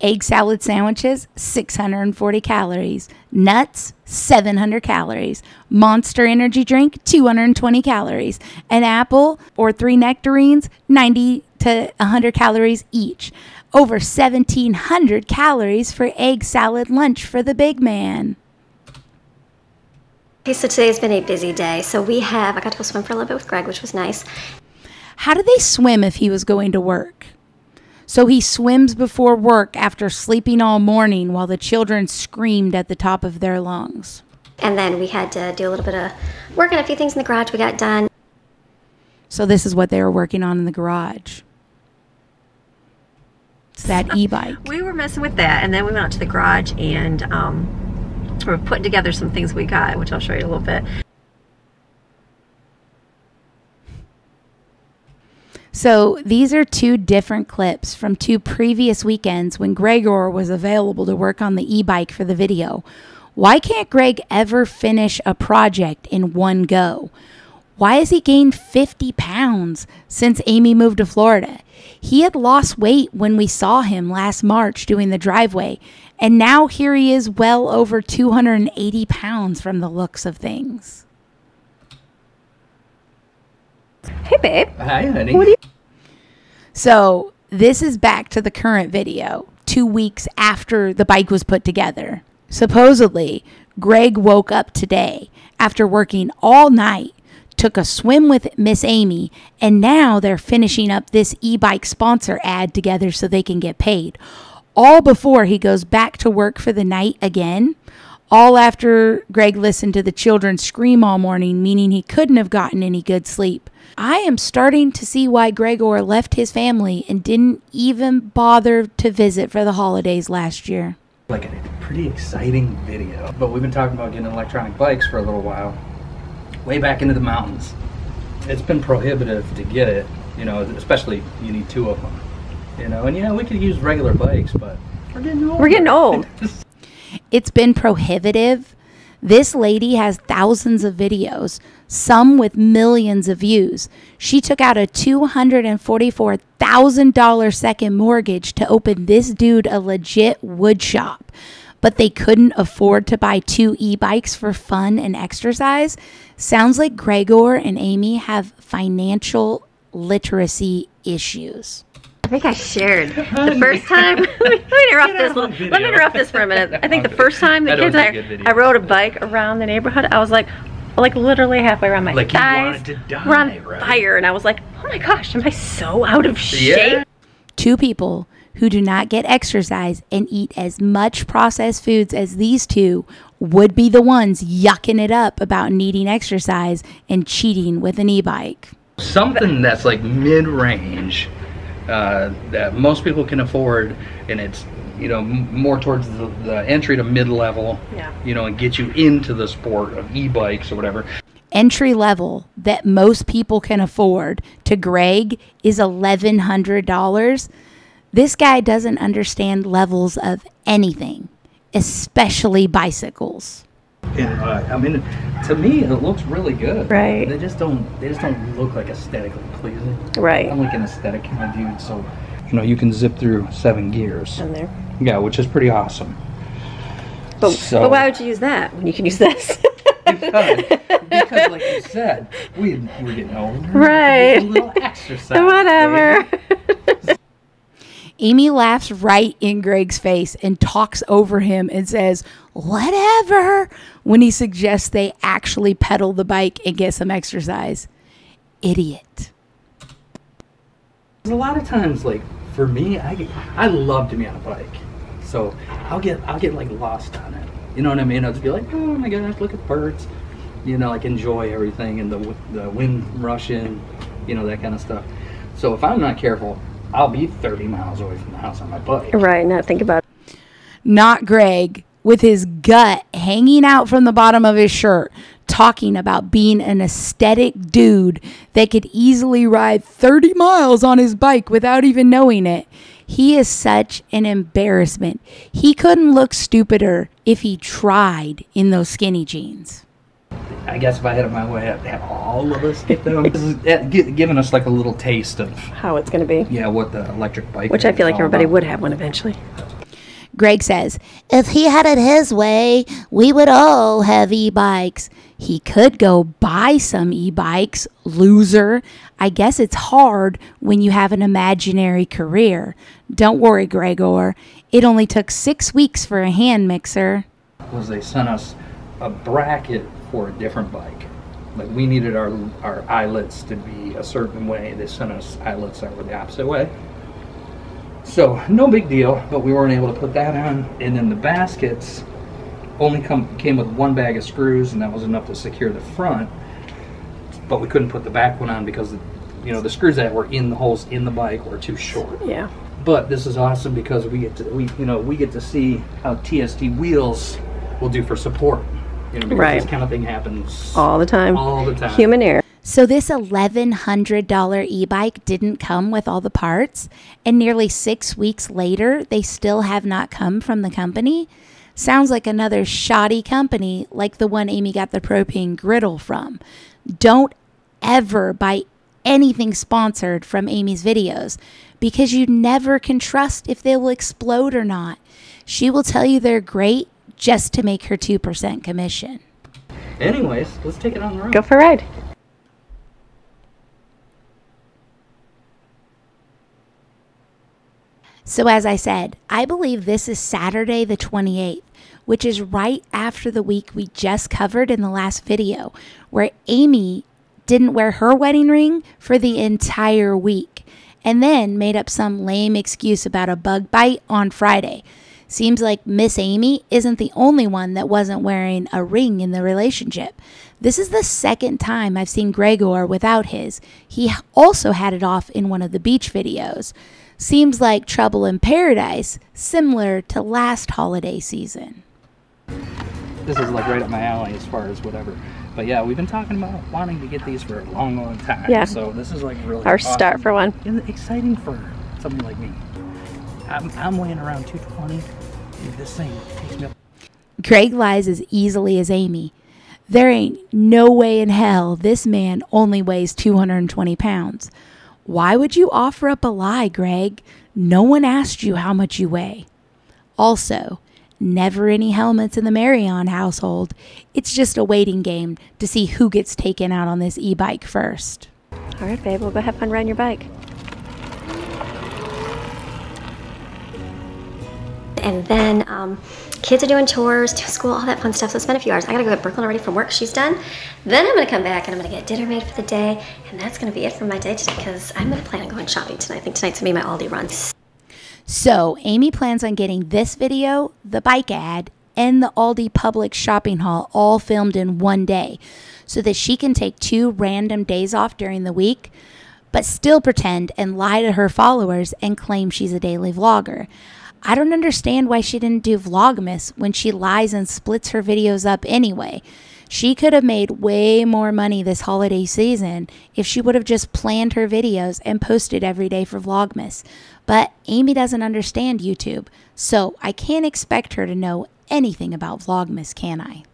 Egg salad sandwiches, six hundred forty calories. Nuts, seven hundred calories. Monster energy drink, two hundred twenty calories. An apple or three nectarines, ninety to one hundred calories each. Over seventeen hundred calories for egg salad lunch for the big man. Okay, so today has been a busy day. So we have, I got to go swim for a little bit with Greg, which was nice. How do they swim if he was going to work? So he swims before work after sleeping all morning while the children screamed at the top of their lungs. And then we had to do a little bit of work on a few things in the garage. We got done. So this is what they were working on in the garage. It's that e-bike. We were messing with that, and then we went out to the garage and um, we were putting together some things we got, which I'll show you a little bit. So these are two different clips from two previous weekends when Gregor was available to work on the e-bike for the video. Why can't Greg ever finish a project in one go? Why has he gained fifty pounds since Amy moved to Florida? He had lost weight when we saw him last March doing the driveway, and now here he is well over two hundred eighty pounds from the looks of things. Hey, babe. Hi, honey. What are you? So this is back to the current video, two weeks after the bike was put together. Supposedly, Greg woke up today after working all night, took a swim with Miss Amy, and now they're finishing up this e-bike sponsor ad together so they can get paid. All before he goes back to work for the night again. All after Greg listened to the children scream all morning, meaning he couldn't have gotten any good sleep. I am starting to see why Gregor left his family and didn't even bother to visit for the holidays last year. Like a pretty exciting video, but we've been talking about getting electronic bikes for a little while, way back into the mountains. It's been prohibitive to get it, you know, especially you need two of them, you know, and you know, we could use regular bikes, but we're getting old. We're getting old. It's been prohibitive. This lady has thousands of videos, some with millions of views. She took out a two hundred forty-four thousand dollar second mortgage to open this dude a legit wood shop, but they couldn't afford to buy two e-bikes for fun and exercise. Sounds like Gregor and Amy have financial literacy issues. I think I shared the first time. Let me interrupt this. Let me interrupt this for a minute. I think the first time the kids, I, I rode a bike around the neighborhood. I was like, like literally halfway around my like thighs. You wanted to die, we're on right? fire, and I was like, oh my gosh, am I so out of shape? Yeah. Two people who do not get exercise and eat as much processed foods as these two would be the ones yucking it up about needing exercise and cheating with an e-bike. Something that's like mid-range uh, that most people can afford, and it's, you know, more towards the, the entry to mid-level, yeah. you know, and get you into the sport of e-bikes or whatever. Entry level that most people can afford to Greg is eleven hundred dollars. This guy doesn't understand levels of anything, especially bicycles. And, uh, I mean, to me, it looks really good. Right. They just don't. They just don't look like aesthetically pleasing. Right. I'm like an aesthetic kind of dude, so you know you can zip through seven gears. In there. Yeah, which is pretty awesome. But, so, but why would you use that when you can use this? because, because, like you said, we we're getting older. Right. A little exercise. Whatever. Thing. Amy laughs right in Greg's face and talks over him and says, whatever, when he suggests they actually pedal the bike and get some exercise. Idiot. A lot of times, like, for me, I, get, I love to be on a bike. So I'll get, I'll get, like, lost on it. You know what I mean? I'll just be like, oh, my gosh, look at birds. You know, like, enjoy everything and the, the wind rush in, you know, that kind of stuff. So if I'm not careful, I'll be thirty miles away from the house on my bike. Right, not think about it. Not Greg, with his gut hanging out from the bottom of his shirt, talking about being an aesthetic dude that could easily ride thirty miles on his bike without even knowing it. He is such an embarrassment. He couldn't look stupider if he tried in those skinny jeans. I guess if I had it my way, I'd have all of us get them. This is giving us like a little taste of how it's going to be. Yeah, what the electric bike. Which I feel like everybody about. would have one eventually. Greg says, if he had it his way, we would all have e-bikes. He could go buy some e-bikes, loser. I guess it's hard when you have an imaginary career. Don't worry, Gregor. It only took six weeks for a hand mixer. Was they sent us a bracket for a different bike. Like we needed our our eyelets to be a certain way. They sent us eyelets that were the opposite way. So no big deal, but we weren't able to put that on. And then the baskets only come came with one bag of screws, and that was enough to secure the front. But we couldn't put the back one on because the, you know, the screws that were in the holes in the bike were too short. Yeah. But this is awesome because we get to we you know we get to see how T S T wheels will do for support. You know, because right. This kind of thing happens all the time. All the time. Human error. So this eleven hundred dollar e-bike didn't come with all the parts, and nearly six weeks later, they still have not come from the company. Sounds like another shoddy company like the one Amy got the propane griddle from. Don't ever buy anything sponsored from Amy's videos because you never can trust if they will explode or not. She will tell you they're great just to make her two percent commission. Anyways, let's take it on the road. Go for a ride. So as I said, I believe this is Saturday the twenty-eighth, which is right after the week we just covered in the last video, where Amy didn't wear her wedding ring for the entire week, and then made up some lame excuse about a bug bite on Friday. Seems like Miss Amy isn't the only one that wasn't wearing a ring in the relationship. This is the second time I've seen Gregor without his. He also had it off in one of the beach videos. Seems like trouble in paradise, similar to last holiday season. This is like right up my alley as far as whatever. But yeah, we've been talking about wanting to get these for a long, long time. Yeah. So this is like really our awesome. Start for one. And exciting for somebody like me. I'm, I'm weighing around two twenty. This thing takes me up. Greg lies as easily as Amy. There ain't no way in hell this man only weighs two hundred twenty pounds. Why would you offer up a lie, Greg? No one asked you how much you weigh. Also, never any helmets in the Maryon household. It's just a waiting game to see who gets taken out on this e-bike first. All right, babe, we'll go have fun riding your bike. And then um, kids are doing chores, doing school, all that fun stuff. So it's been a few hours. I gotta go get Brooklyn already from work. She's done. Then I'm gonna come back and I'm gonna get dinner made for the day. And that's gonna be it for my day today because I'm gonna plan on going shopping tonight. I think tonight's gonna be my Aldi run. So Amy plans on getting this video, the bike ad, and the Aldi Publix shopping haul all filmed in one day so that she can take two random days off during the week, but still pretend and lie to her followers and claim she's a daily vlogger. I don't understand why she didn't do Vlogmas when she lies and splits her videos up anyway. She could have made way more money this holiday season if she would have just planned her videos and posted every day for Vlogmas. But Amy doesn't understand YouTube, so I can't expect her to know anything about Vlogmas, can I?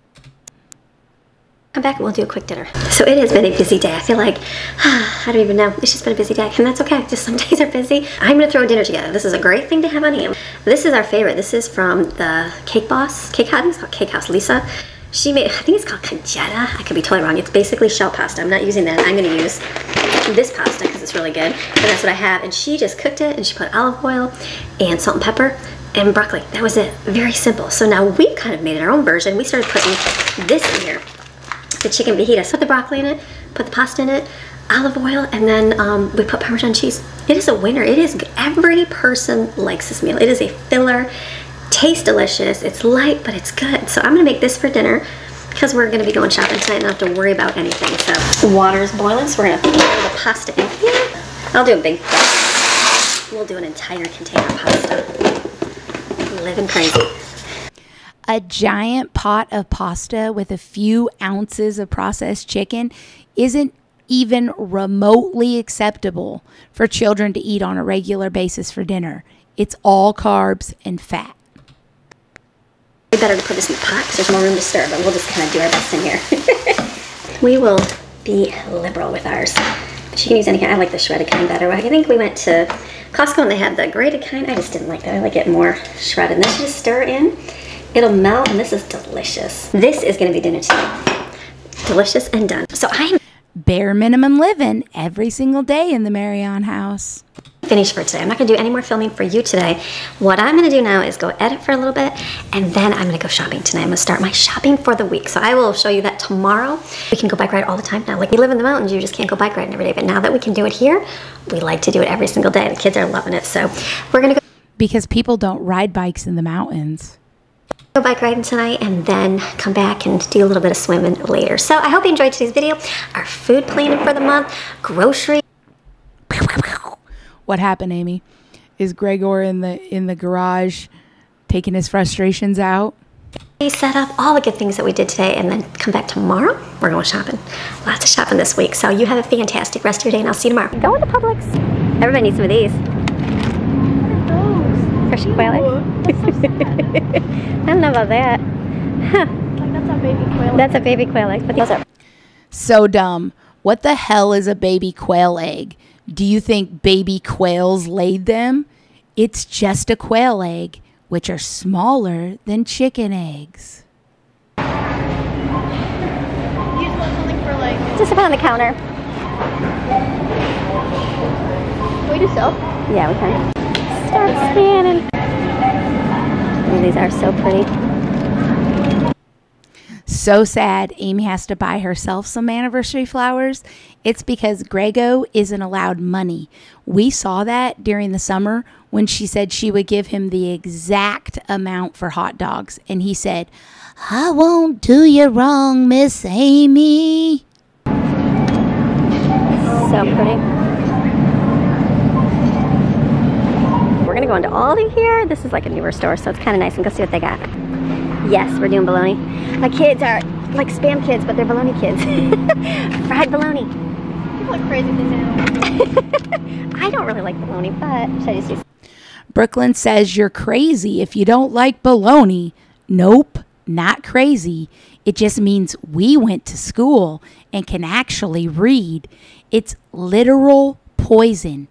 Come back and we'll do a quick dinner. So it has been a busy day. I feel like, ah, I don't even know. It's just been a busy day, and that's okay. Just some days are busy. I'm gonna throw dinner together. This is a great thing to have on hand. This is our favorite. This is from the Cake Boss, Cake House, it's called Cake House Lisa. She made, I think it's called congetta. I could be totally wrong. It's basically shell pasta. I'm not using that. I'm gonna use this pasta because it's really good, and that's what I have. And she just cooked it, and she put olive oil and salt and pepper and broccoli. That was it, very simple. So now we kind of made our own version. We started putting this in here. The chicken fajitas. Put the broccoli in it, put the pasta in it, olive oil, and then um, we put Parmesan cheese. It is a winner. It is good. Every person likes this meal. It is a filler. Tastes delicious. It's light, but it's good. So I'm gonna make this for dinner because we're gonna be going shopping tonight and not have to worry about anything. So water's boiling, so we're gonna throw the pasta in here. I'll do a big pot. We'll do an entire container of pasta. Living crazy. A giant pot of pasta with a few ounces of processed chicken isn't even remotely acceptable for children to eat on a regular basis for dinner. It's all carbs and fat. It's better to put this in the pot because there's more room to stir, but we'll just kind of do our best in here. We will be liberal with ours. But you can use any kind. I like the shredded kind better. I think we went to Costco and they had the grated kind. I just didn't like that. I like it more shredded. And then you just stir in. It'll melt, and this is delicious. This is gonna be dinner tonight. Delicious and done. So I'm bare minimum living every single day in the Maryon house. finished for today. I'm not gonna do any more filming for you today. What I'm gonna do now is go edit for a little bit, and then I'm gonna go shopping tonight. I'm gonna start my shopping for the week. So I will show you that tomorrow. We can go bike ride all the time now. Like, we live in the mountains, you just can't go bike riding every day. But now that we can do it here, we like to do it every single day. The kids are loving it. So we're gonna go. Because people don't ride bikes in the mountains. Go bike riding tonight and then come back and do a little bit of swimming later. So I hope you enjoyed today's video. Our food planning for the month, grocery. What happened, Amy? Is Gregor in the in the garage taking his frustrations out? We set up all the good things that we did today, and then come back tomorrow. We're going shopping. Lots of shopping this week. So you have a fantastic rest of your day, and I'll see you tomorrow. I'm going to Publix. Everybody needs some of these. Fresh quail. That's so sad. I don't know about that. Huh. Like, that's a baby quail egg. That's a baby quail egg. But those are so dumb. What the hell is a baby quail egg? Do you think baby quails laid them? It's just a quail egg, which are smaller than chicken eggs. You just want something for, like, just put on the counter. Can we do soap? Yeah, we can. Start scanning. Oh, these are so pretty. So sad Amy has to buy herself some anniversary flowers. It's because Grego isn't allowed money. We saw that during the summer when she said she would give him the exact amount for hot dogs. And he said, "I won't do you wrong, Miss Amy." So pretty. We're gonna go into Aldi here. This is like a newer store, so it's kind of nice, and go see what they got. Yes, we're doing bologna. My kids are like spam kids, but they're bologna kids. Fried bologna. People are crazy things now. I don't really like bologna, but should I just use? Brooklyn says you're crazy if you don't like bologna. Nope, not crazy. It just means we went to school and can actually read. It's literal poison.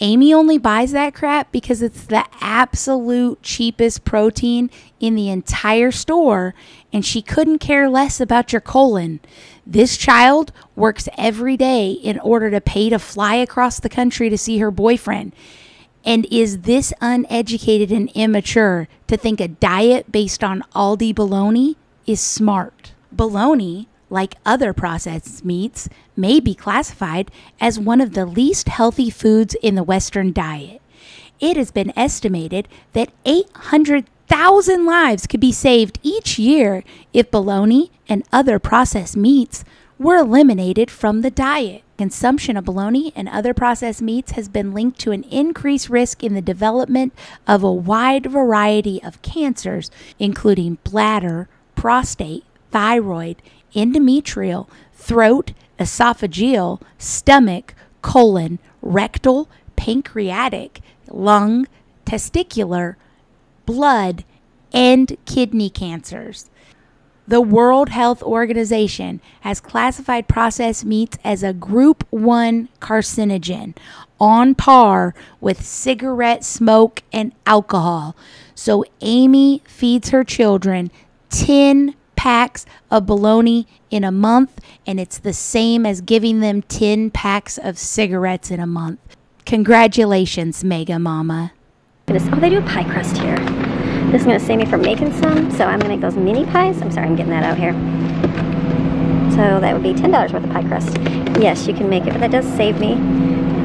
Amy only buys that crap because it's the absolute cheapest protein in the entire store, and she couldn't care less about your colon. This child works every day in order to pay to fly across the country to see her boyfriend. And is this uneducated and immature to think a diet based on Aldi bologna is smart? Bologna, like other processed meats, may be classified as one of the least healthy foods in the Western diet. It has been estimated that eight hundred thousand lives could be saved each year if bologna and other processed meats were eliminated from the diet. Consumption of bologna and other processed meats has been linked to an increased risk in the development of a wide variety of cancers, including bladder, prostate, thyroid, endometrial, throat, esophageal, stomach, colon, rectal, pancreatic, lung, testicular, blood, and kidney cancers. The World Health Organization has classified processed meats as a group one carcinogen, on par with cigarette smoke and alcohol. So Amy feeds her children ten packs of bologna in a month, and it's the same as giving them ten packs of cigarettes in a month. Congratulations, Mega Mama. Oh, they do a pie crust here. This is going to save me from making some, so I'm going to make those mini pies. I'm sorry, I'm getting that out here. So that would be ten dollars worth of pie crust. Yes, you can make it, but that does save me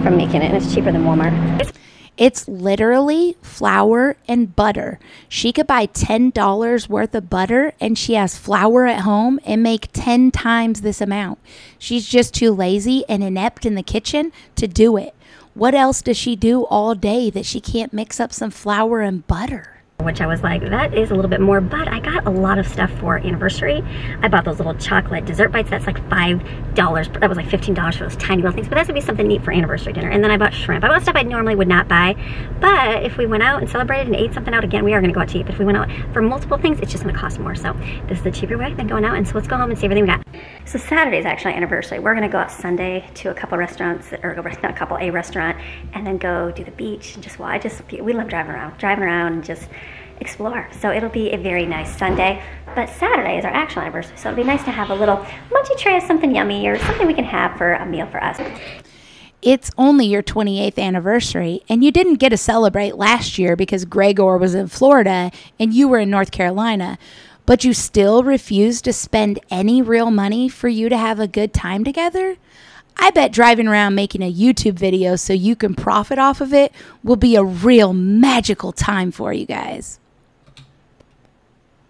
from making it, and it's cheaper than Walmart. It's literally flour and butter. She could buy ten dollars worth of butter, and she has flour at home and make ten times this amount. She's just too lazy and inept in the kitchen to do it. What else does she do all day that she can't mix up some flour and butter? Which I was like, that is a little bit more, but I got a lot of stuff for anniversary. I bought those little chocolate dessert bites. That's like five dollars. That was like fifteen dollars for those tiny little things, but that's gonna be something neat for anniversary dinner. And then I bought shrimp. I bought stuff I normally would not buy, but if we went out and celebrated and ate something out again, we are gonna go out to eat. But if we went out for multiple things, it's just gonna cost more. So this is the cheaper way than going out. And so let's go home and see everything we got. So Saturday's actually anniversary. We're gonna go out Sunday to a couple restaurants, or not a couple, a restaurant, and then go do the beach and just, well, I just, we love driving around, driving around and just, explore. So it'll be a very nice Sunday, but Saturday is our actual anniversary, so it'll be nice to have a little munchie tray of something yummy or something we can have for a meal for us. it's only your twenty-eighth anniversary, and you didn't get to celebrate last year because Gregor was in Florida and you were in North Carolina, but you still refused to spend any real money for you to have a good time together? I bet driving around making a YouTube video so you can profit off of it will be a real magical time for you guys.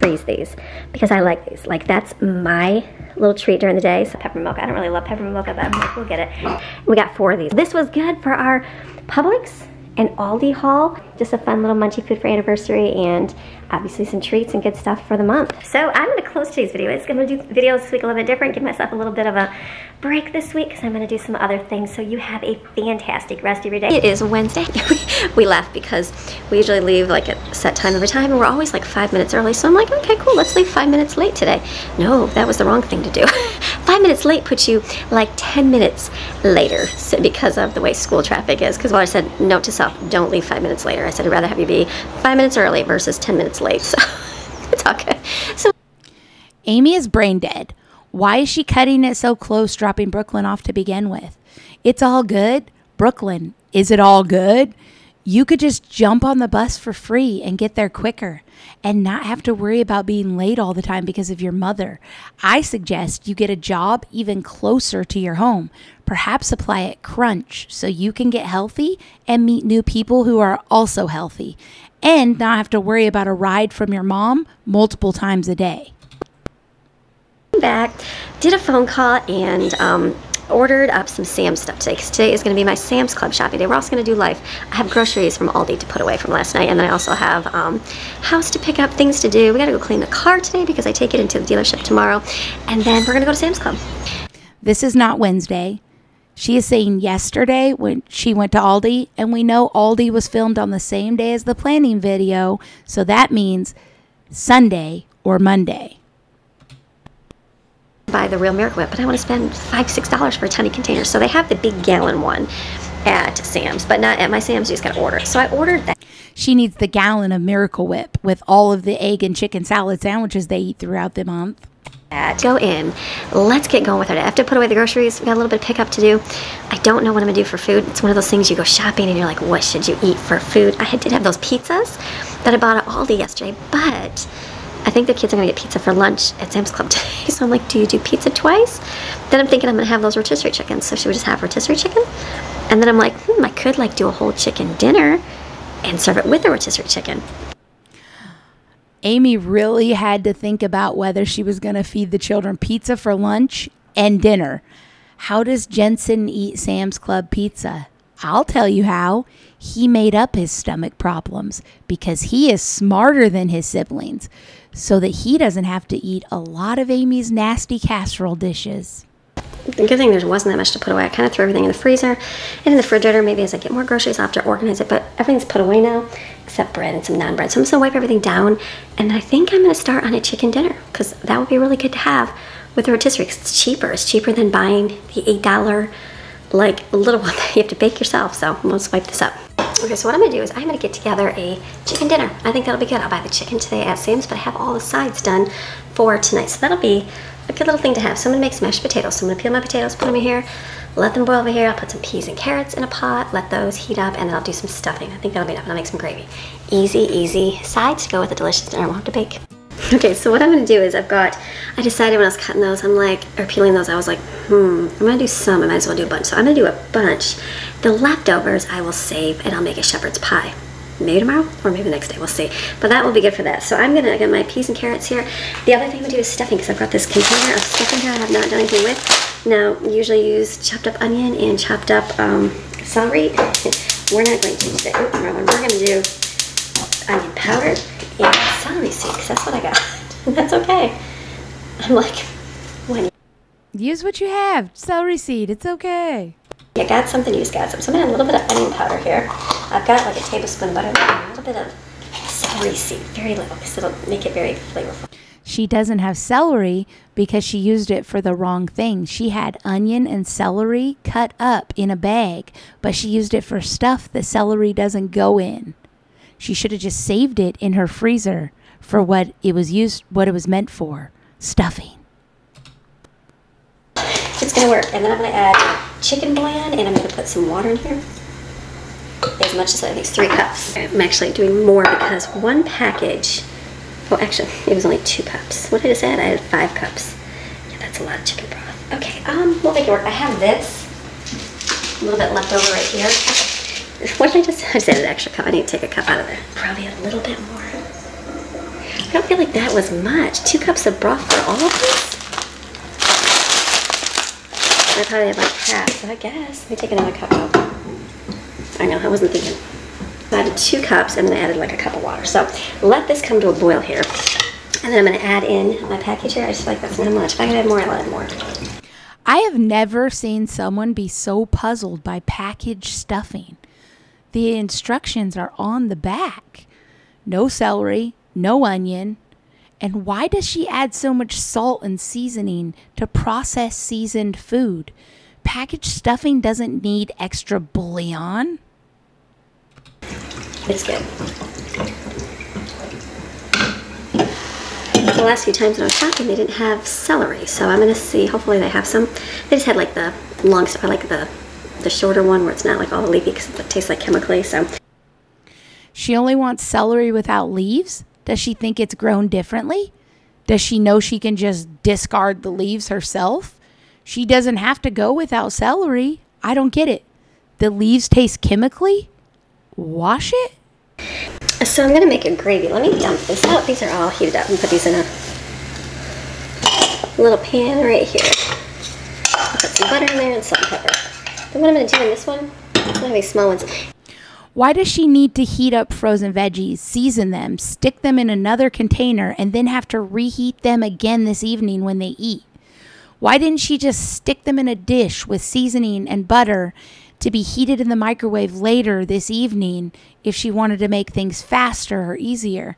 Freeze these because I like these. Like, that's my little treat during the day. So peppermint mocha. I don't really love peppermint mocha, but I'm like, we'll get it. We got four of these. This was good for our Publix and Aldi haul. Just a fun little munchy food for anniversary, and obviously some treats and good stuff for the month. So I'm gonna close today's video. It's gonna do videos this week a little bit different, give myself a little bit of a break this week because I'm gonna do some other things. So you have a fantastic rest of your day. It is Wednesday. We left because we usually leave like a set time every time, and we're always like five minutes early. So I'm like, okay, cool, let's leave five minutes late today. No, that was the wrong thing to do. Five minutes late puts you like ten minutes later, so because of the way school traffic is. Because what I said, note to self, don't leave five minutes later. I said I'd rather have you be five minutes early versus ten minutes late, so it's okay. So Amy is brain dead. Why is she cutting it so close, dropping Brooklyn off to begin with? It's all good. Brooklyn, is it all good? You could just jump on the bus for free and get there quicker and not have to worry about being late all the time because of your mother. I suggest you get a job even closer to your home. Perhaps apply at Crunch so you can get healthy and meet new people who are also healthy and not have to worry about a ride from your mom multiple times a day. Back, did a phone call, and um ordered up some Sam's stuff today because today is going to be my Sam's Club shopping day. We're also going to do life. I have groceries from Aldi to put away from last night, and then I also have um, house to pick up, things to do. We got to go clean the car today because I take it into the dealership tomorrow, and then we're going to go to Sam's Club. This is not Wednesday. She is saying yesterday when she went to Aldi, and we know Aldi was filmed on the same day as the planning video, so that means Sunday or Monday. Buy the real Miracle Whip, but I want to spend five six dollars for a tiny container. So they have the big gallon one at Sam's, but not at my Sam's. You just gotta order it. So I ordered that. She needs the gallon of Miracle Whip with all of the egg and chicken salad sandwiches they eat throughout the month. Go in, let's get going with it. I have to put away the groceries. We got a little bit of pickup to do. I don't know what I'm gonna do for food. It's one of those things you go shopping and you're like, what should you eat for food? I did have those pizzas that I bought at Aldi yesterday, but I think the kids are going to get pizza for lunch at Sam's Club today. So I'm like, do you do pizza twice? Then I'm thinking I'm going to have those rotisserie chickens. So should we just have rotisserie chicken? And then I'm like, hmm, I could like do a whole chicken dinner and serve it with a rotisserie chicken. Amy really had to think about whether she was going to feed the children pizza for lunch and dinner. How does Jensen eat Sam's Club pizza? I'll tell you how. He made up his stomach problems because he is smarter than his siblings, so that he doesn't have to eat a lot of Amy's nasty casserole dishes. The good thing there wasn't that much to put away. I kind of threw everything in the freezer and in the refrigerator. Maybe as I get more groceries, I'll have to organize it, but everything's put away now except bread and some non-bread. So I'm just going to wipe everything down, and I think I'm going to start on a chicken dinner because that would be really good to have with a rotisserie because it's cheaper. It's cheaper than buying the eight dollar like little one that you have to bake yourself. So let's wipe this up. Okay, so what I'm gonna do is I'm gonna get together a chicken dinner. I think that'll be good. I'll buy the chicken today at Sam's, but I have all the sides done for tonight. So that'll be a good little thing to have. So I'm gonna make some mashed potatoes. So I'm gonna peel my potatoes, put them in here, let them boil over here. I'll put some peas and carrots in a pot, let those heat up, and then I'll do some stuffing. I think that'll be enough, and I'll make some gravy. Easy, easy sides to go with a delicious dinner. I won't have to bake. Okay, so what I'm gonna do is I've got, I decided when I was cutting those, I'm like, or peeling those, I was like, hmm, I'm gonna do some, I might as well do a bunch. So I'm gonna do a bunch. The leftovers I will save, and I'll make a shepherd's pie. Maybe tomorrow, or maybe the next day, we'll see. But that will be good for that. So I'm gonna, I got my peas and carrots here. The other thing I'm gonna do is stuffing, because I've got this container of stuffing here I have not done anything with. Now, usually use chopped up onion and chopped up um, celery. We're not going to do that. Oops, wrong one. We're gonna do onion powder. Yeah, celery seed, because that's what I got. That's okay. I'm like, when use what you have. Celery seed, it's okay. I got something, you just got some. So I'm gonna add a little bit of onion powder here. I've got like a tablespoon of butter, a little bit of celery seed, very little, because it'll make it very flavorful. She doesn't have celery because she used it for the wrong thing. She had onion and celery cut up in a bag, but she used it for stuff that celery doesn't go in. She should have just saved it in her freezer for what it was used, what it was meant for, stuffing. It's gonna work, and then I'm gonna add chicken blend, and I'm gonna put some water in here. As much as I think it's three cups. I'm actually doing more because one package, well actually it was only two cups. What did I just add? I had five cups. Yeah, that's a lot of chicken broth. Okay, um, we'll make it work. I have this, a little bit left over right here. Okay. What did I just, I just added an extra cup. I need to take a cup out of there. Probably a little bit more. I don't feel like that was much. Two cups of broth for all of this? I probably have like half, so I guess. Let me take another cup out. I know, I wasn't thinking. I added two cups and then I added like a cup of water. So let this come to a boil here. And then I'm gonna add in my package here. I just feel like that's not much. If I can add more, I'll add more. I have never seen someone be so puzzled by package stuffing. The instructions are on the back. No celery, no onion. And why does she add so much salt and seasoning to process seasoned food? Package stuffing doesn't need extra bouillon. It's good. The last few times when I was shopping, they didn't have celery, so I'm gonna see. Hopefully, they have some. They just had like the long stuff. I like the the shorter one where it's not like all the leafy because it tastes like chemically. So she only wants celery without leaves. Does she think it's grown differently? Does she know she can just discard the leaves herself? She doesn't have to go without celery. I don't get it. The leaves taste chemically? Wash it? So I'm gonna make a gravy. Let me dump this out. These are all heated up and put these in a little pan right here. I'll put some butter in there and salt and pepper. Then what I'm gonna do in this one, I'm gonna have these small ones. Why does she need to heat up frozen veggies, season them, stick them in another container, and then have to reheat them again this evening when they eat? Why didn't she just stick them in a dish with seasoning and butter to be heated in the microwave later this evening if she wanted to make things faster or easier?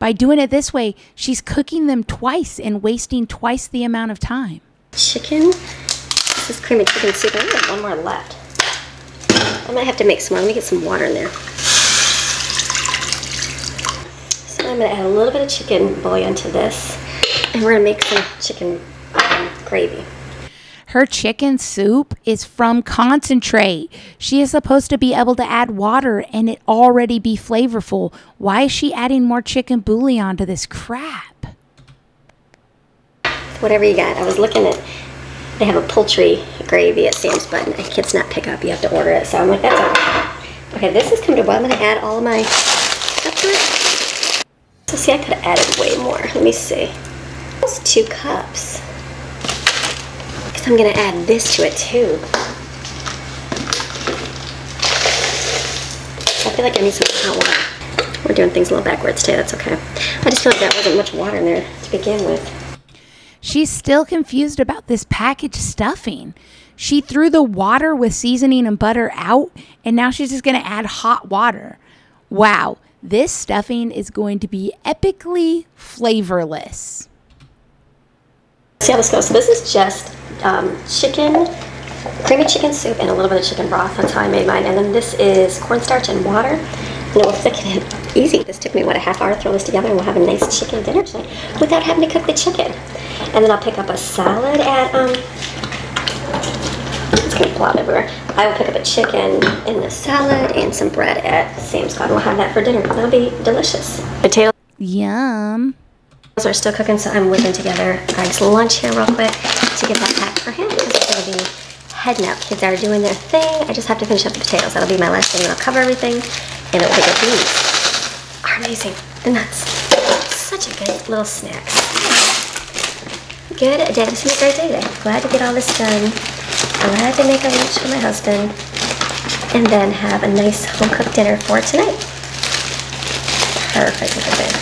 By doing it this way, she's cooking them twice and wasting twice the amount of time. Chicken. This is creamy chicken soup. I have one more left. I might have to make some more. Let me get some water in there. So I'm going to add a little bit of chicken bouillon to this. And we're going to make some chicken um, gravy. Her chicken soup is from concentrate. She is supposed to be able to add water and it already be flavorful. Why is she adding more chicken bouillon to this crap? Whatever you got. I was looking at... They have a poultry gravy at Sam's, but my kids not pick up. You have to order it. So I'm like, that's all right. Okay, this is coming to a boil. I'm going to add all of my stuff to it. So see, I could have added way more. Let me see. That's two cups. Because I'm going to add this to it, too. I feel like I need some hot water. We're doing things a little backwards today. That's okay. I just feel like there wasn't much water in there to begin with. She's still confused about this package stuffing. She threw the water with seasoning and butter out, and now she's just going to add hot water. Wow, this stuffing is going to be epically flavorless. See how this goes. So this is just um, chicken, creamy chicken soup, and a little bit of chicken broth. That's how I made mine. And then this is cornstarch and water. And it will thicken it easy. This took me, what, a half hour to throw this together, and we'll have a nice chicken dinner tonight without having to cook the chicken. And then I'll pick up a salad at, um, it's going to blow out everywhere. I will pick up a chicken in the salad and some bread at Sam's Club. We'll have that for dinner. That'll be delicious. Potatoes. Yum. Those are still cooking, so I'm whipping together Greg's lunch here real quick to get that packed for him. It's going to be heading out. Kids are doing their thing. I just have to finish up the potatoes. That'll be my last thing. I'll cover everything. And it'll pick up. These are amazing. The nuts. Such a good little snack. Good day. This is a great day today. Glad to get all this done. Glad to make a lunch for my husband. And then have a nice home cooked dinner for tonight. Perfect for dinner.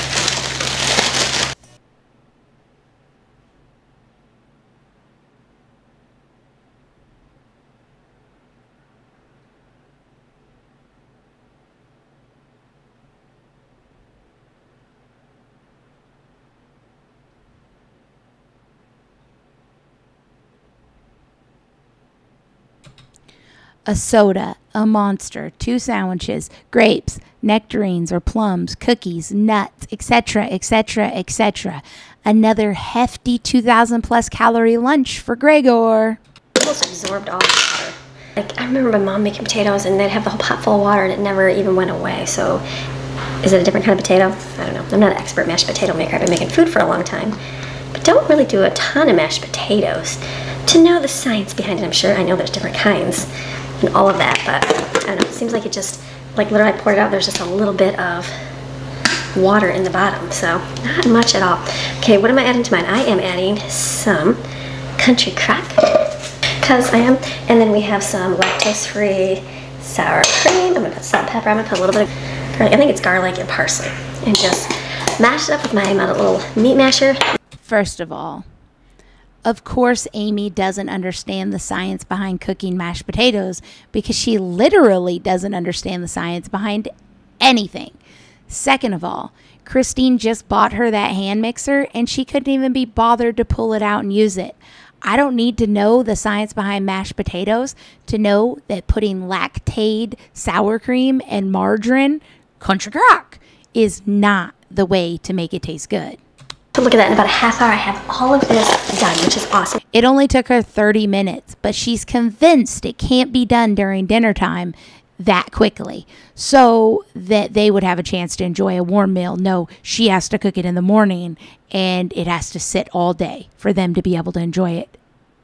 A soda, a monster, two sandwiches, grapes, nectarines or plums, cookies, nuts, et cetera, et cetera, et cetera. Another hefty two thousand plus calorie lunch for Gregor. Almost absorbed all the water. Like, I remember my mom making potatoes and they'd have the whole pot full of water and it never even went away. So is it a different kind of potato? I don't know. I'm not an expert mashed potato maker. I've been making food for a long time, but don't really do a ton of mashed potatoes. To know the science behind it, I'm sure. I know there's different kinds and all of that, but I don't know. It seems like it just, like literally I poured it out, there's just a little bit of water in the bottom, so not much at all. Okay, what am I adding to mine? I am adding some Country Crock, because I am, and then we have some lactose-free sour cream. I'm gonna put salt and pepper. I'm gonna put a little bit of garlic. I think it's garlic and parsley, and just mash it up with my little meat masher. First of all, of course, Amy doesn't understand the science behind cooking mashed potatoes because she literally doesn't understand the science behind anything. Second of all, Christine just bought her that hand mixer and she couldn't even be bothered to pull it out and use it. I don't need to know the science behind mashed potatoes to know that putting lactated sour cream and margarine, Country Crock, is not the way to make it taste good. So look at that, in about a half hour I have all of this done, which is awesome. It only took her thirty minutes, but she's convinced it can't be done during dinner time that quickly so that they would have a chance to enjoy a warm meal. No, she has to cook it in the morning and it has to sit all day for them to be able to enjoy it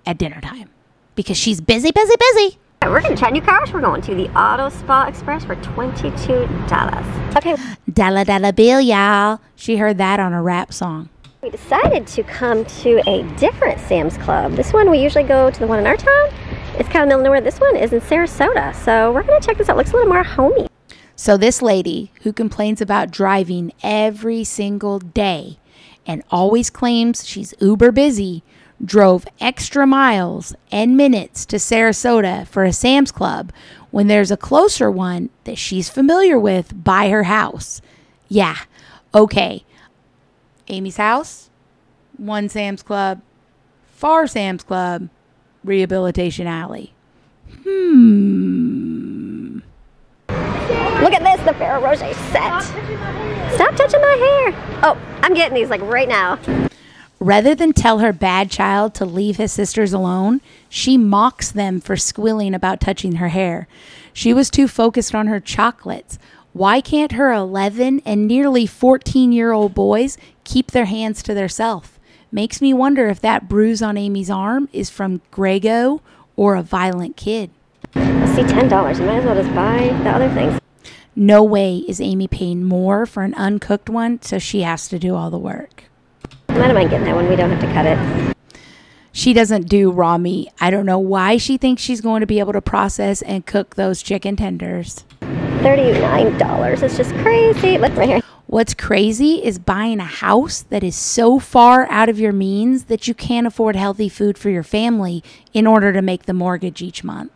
at dinner time because she's busy, busy, busy. We're going to try new cars. We're going to the Auto Spa Express for twenty-two dollars. Okay. Dollar dollar bill, y'all. She heard that on a rap song. We decided to come to a different Sam's Club. This one, we usually go to the one in our town. It's kind of middle of nowhere. This one is in Sarasota. So we're going to check this out. Looks a little more homey. So this lady who complains about driving every single day and always claims she's uber busy drove extra miles and minutes to Sarasota for a Sam's Club when there's a closer one that she's familiar with by her house. Yeah, okay. Amy's house, one Sam's Club, far Sam's Club, Rehabilitation Alley. Hmm. Look at this, the Ferrero Rocher set. Stop touching my hair. Oh, I'm getting these like right now. Rather than tell her bad child to leave his sisters alone, she mocks them for squealing about touching her hair. She was too focused on her chocolates. Why can't her eleven and nearly fourteen-year-old boys keep their hands to themselves? Makes me wonder if that bruise on Amy's arm is from Grego or a violent kid. I see ten dollars. You might as well just buy the other things. No way is Amy paying more for an uncooked one, so she has to do all the work. I don't mind getting that one. We don't have to cut it. She doesn't do raw meat. I don't know why she thinks she's going to be able to process and cook those chicken tenders. thirty-nine dollars. It's just crazy. Look right here. What's crazy is buying a house that is so far out of your means that you can't afford healthy food for your family in order to make the mortgage each month.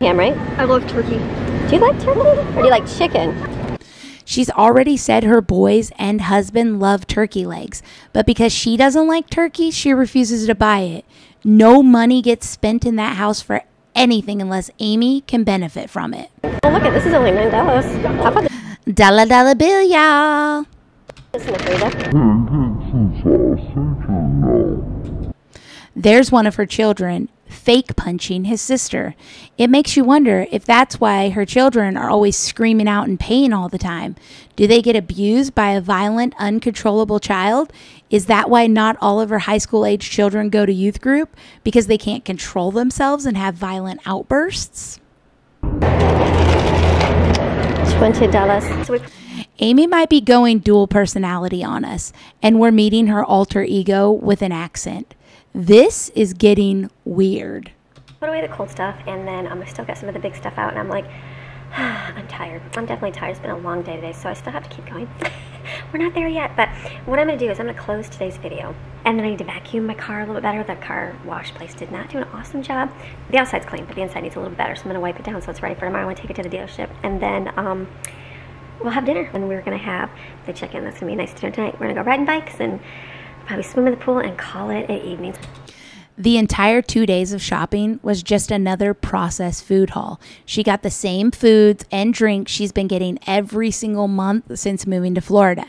Ham, right? I love turkey. Do you like turkey or do you like chicken? She's already said her boys and husband love turkey legs, but because she doesn't like turkey, she refuses to buy it. No money gets spent in that house for anything unless Amy can benefit from it. Oh, look at this, is only nine dollars. Dollar dollar bill, y'all. There's one of her children fake punching his sister. It makes you wonder if that's why her children are always screaming out in pain all the time. Do they get abused by a violent, uncontrollable child? Is that why not all of her high school age children go to youth group? Because they can't control themselves and have violent outbursts? twenty dollars. Amy might be going dual personality on us, and we're meeting her alter ego with an accent. This is getting weird. Put away the cold stuff, and then um, I still got some of the big stuff out, and I'm like, ah, I'm tired. I'm definitely tired. It's been a long day today, so I still have to keep going. We're not there yet, but what I'm going to do is I'm going to close today's video, and then I need to vacuum my car a little bit better. The car wash place did not do an awesome job. The outside's clean, but the inside needs a little better, so I'm going to wipe it down so it's ready for tomorrow. I'm going to take it to the dealership, and then um, we'll have dinner. And we're going to have the chicken. That's going to be a nice dinner tonight. We're going to go riding bikes and probably swim in the pool and call it an evening. The entire two days of shopping was just another processed food haul. She got the same foods and drinks she's been getting every single month since moving to Florida.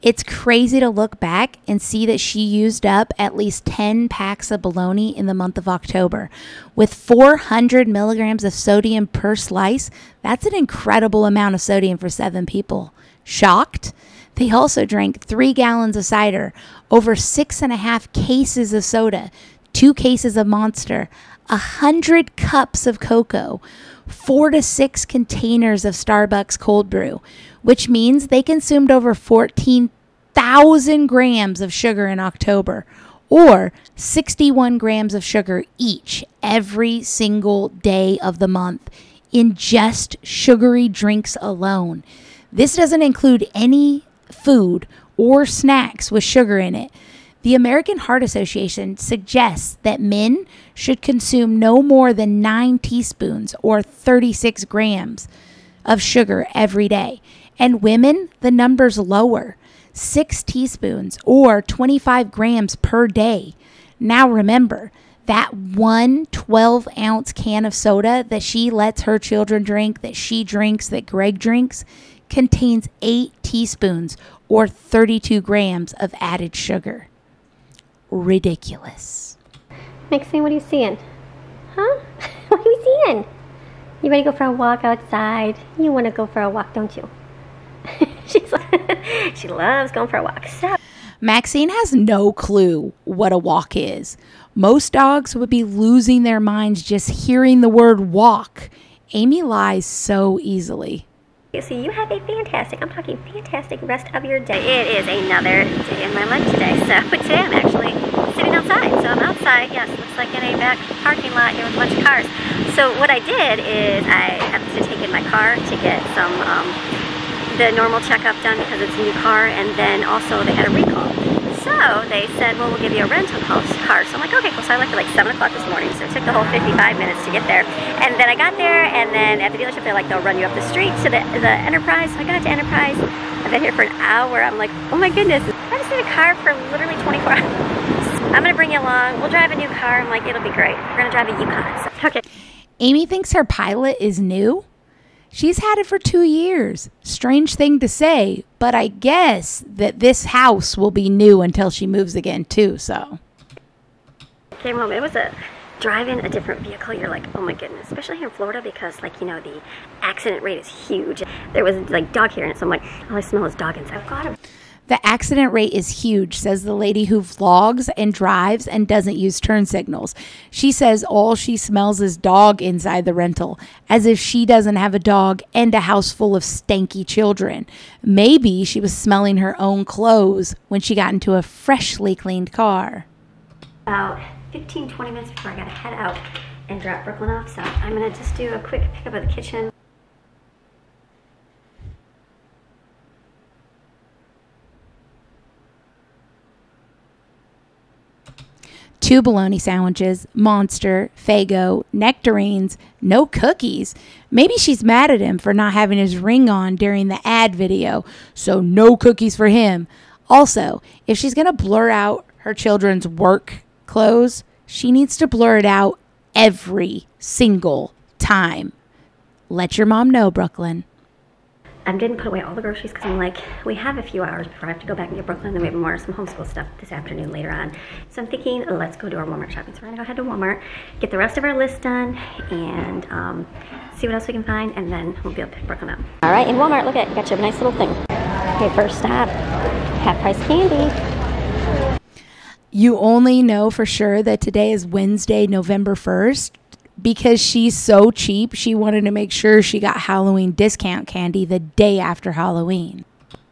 It's crazy to look back and see that she used up at least ten packs of bologna in the month of October. With four hundred milligrams of sodium per slice, that's an incredible amount of sodium for seven people. Shocked? They also drank three gallons of cider, over six and a half cases of soda, two cases of Monster, a hundred cups of cocoa, four to six containers of Starbucks cold brew, which means they consumed over fourteen thousand grams of sugar in October, or sixty-one grams of sugar each every single day of the month in just sugary drinks alone. This doesn't include any food or snacks with sugar in it. The American Heart Association suggests that men should consume no more than nine teaspoons or thirty-six grams of sugar every day. And women, the number's lower, six teaspoons or twenty-five grams per day. Now remember, that one twelve ounce can of soda that she lets her children drink, that she drinks, that Greg drinks, contains eight teaspoons or thirty-two grams of added sugar. Ridiculous. Maxine, what are you seeing? Huh? What are you seeing? You ready to go for a walk outside? You want to go for a walk, don't you? She's like, she loves going for a walk. So Maxine has no clue what a walk is. Most dogs would be losing their minds just hearing the word walk. Amy lies so easily. So you have a fantastic, I'm talking fantastic rest of your day. It is another day in my life today. So today I'm actually sitting outside. So I'm outside, yes, looks like in a back parking lot here with a bunch of cars. So what I did is I have to take in my car to get some, um, the normal checkup done because it's a new car. And then also they had a recall. So they said, well, we'll give you a rental car. So I'm like, okay, cool. So I left at like seven o'clock this morning. So it took the whole fifty-five minutes to get there. And then I got there, and then at the dealership, they're like, they'll run you up the street to the, the Enterprise. So I got to Enterprise. I've been here for an hour. I'm like, oh my goodness. I just need a car for literally twenty-four hours. I'm going to bring you along. We'll drive a new car. I'm like, it'll be great. We're going to drive a Yukon. So, okay. Amy thinks her Pilot is new. She's had it for two years. Strange thing to say, but I guess that this house will be new until she moves again too, so. Came home. It was a... Driving a different vehicle, you're like, oh my goodness, especially here in Florida because, like, you know, the accident rate is huge. There was, like, dog hair in it, so I'm like, all I smell is dog inside. I've got him. The accident rate is huge, says the lady who vlogs and drives and doesn't use turn signals. She says all she smells is dog inside the rental, as if she doesn't have a dog and a house full of stanky children. Maybe she was smelling her own clothes when she got into a freshly cleaned car. About fifteen, twenty minutes before I gotta head out and drop Brooklyn off. So I'm gonna just do a quick pickup of the kitchen. Two bologna sandwiches, Monster, Faygo, nectarines, no cookies. Maybe she's mad at him for not having his ring on during the ad video. So no cookies for him. Also, if she's gonna blur out her children's work clothes, she needs to blur it out every single time. Let your mom know, Brooklyn. I didn't put away all the groceries because I'm like, we have a few hours before I have to go back and get Brooklyn, and then we have more some homeschool stuff this afternoon later on. So I'm thinking, let's go do our Walmart shopping. So we're gonna go head to Walmart, get the rest of our list done, and um, see what else we can find, and then we'll be able to pick Brooklyn up. All right, in Walmart, look at, got you a nice little thing. Okay, first stop, half price candy. You only know for sure that today is Wednesday, November first, because she's so cheap, she wanted to make sure she got Halloween discount candy the day after Halloween.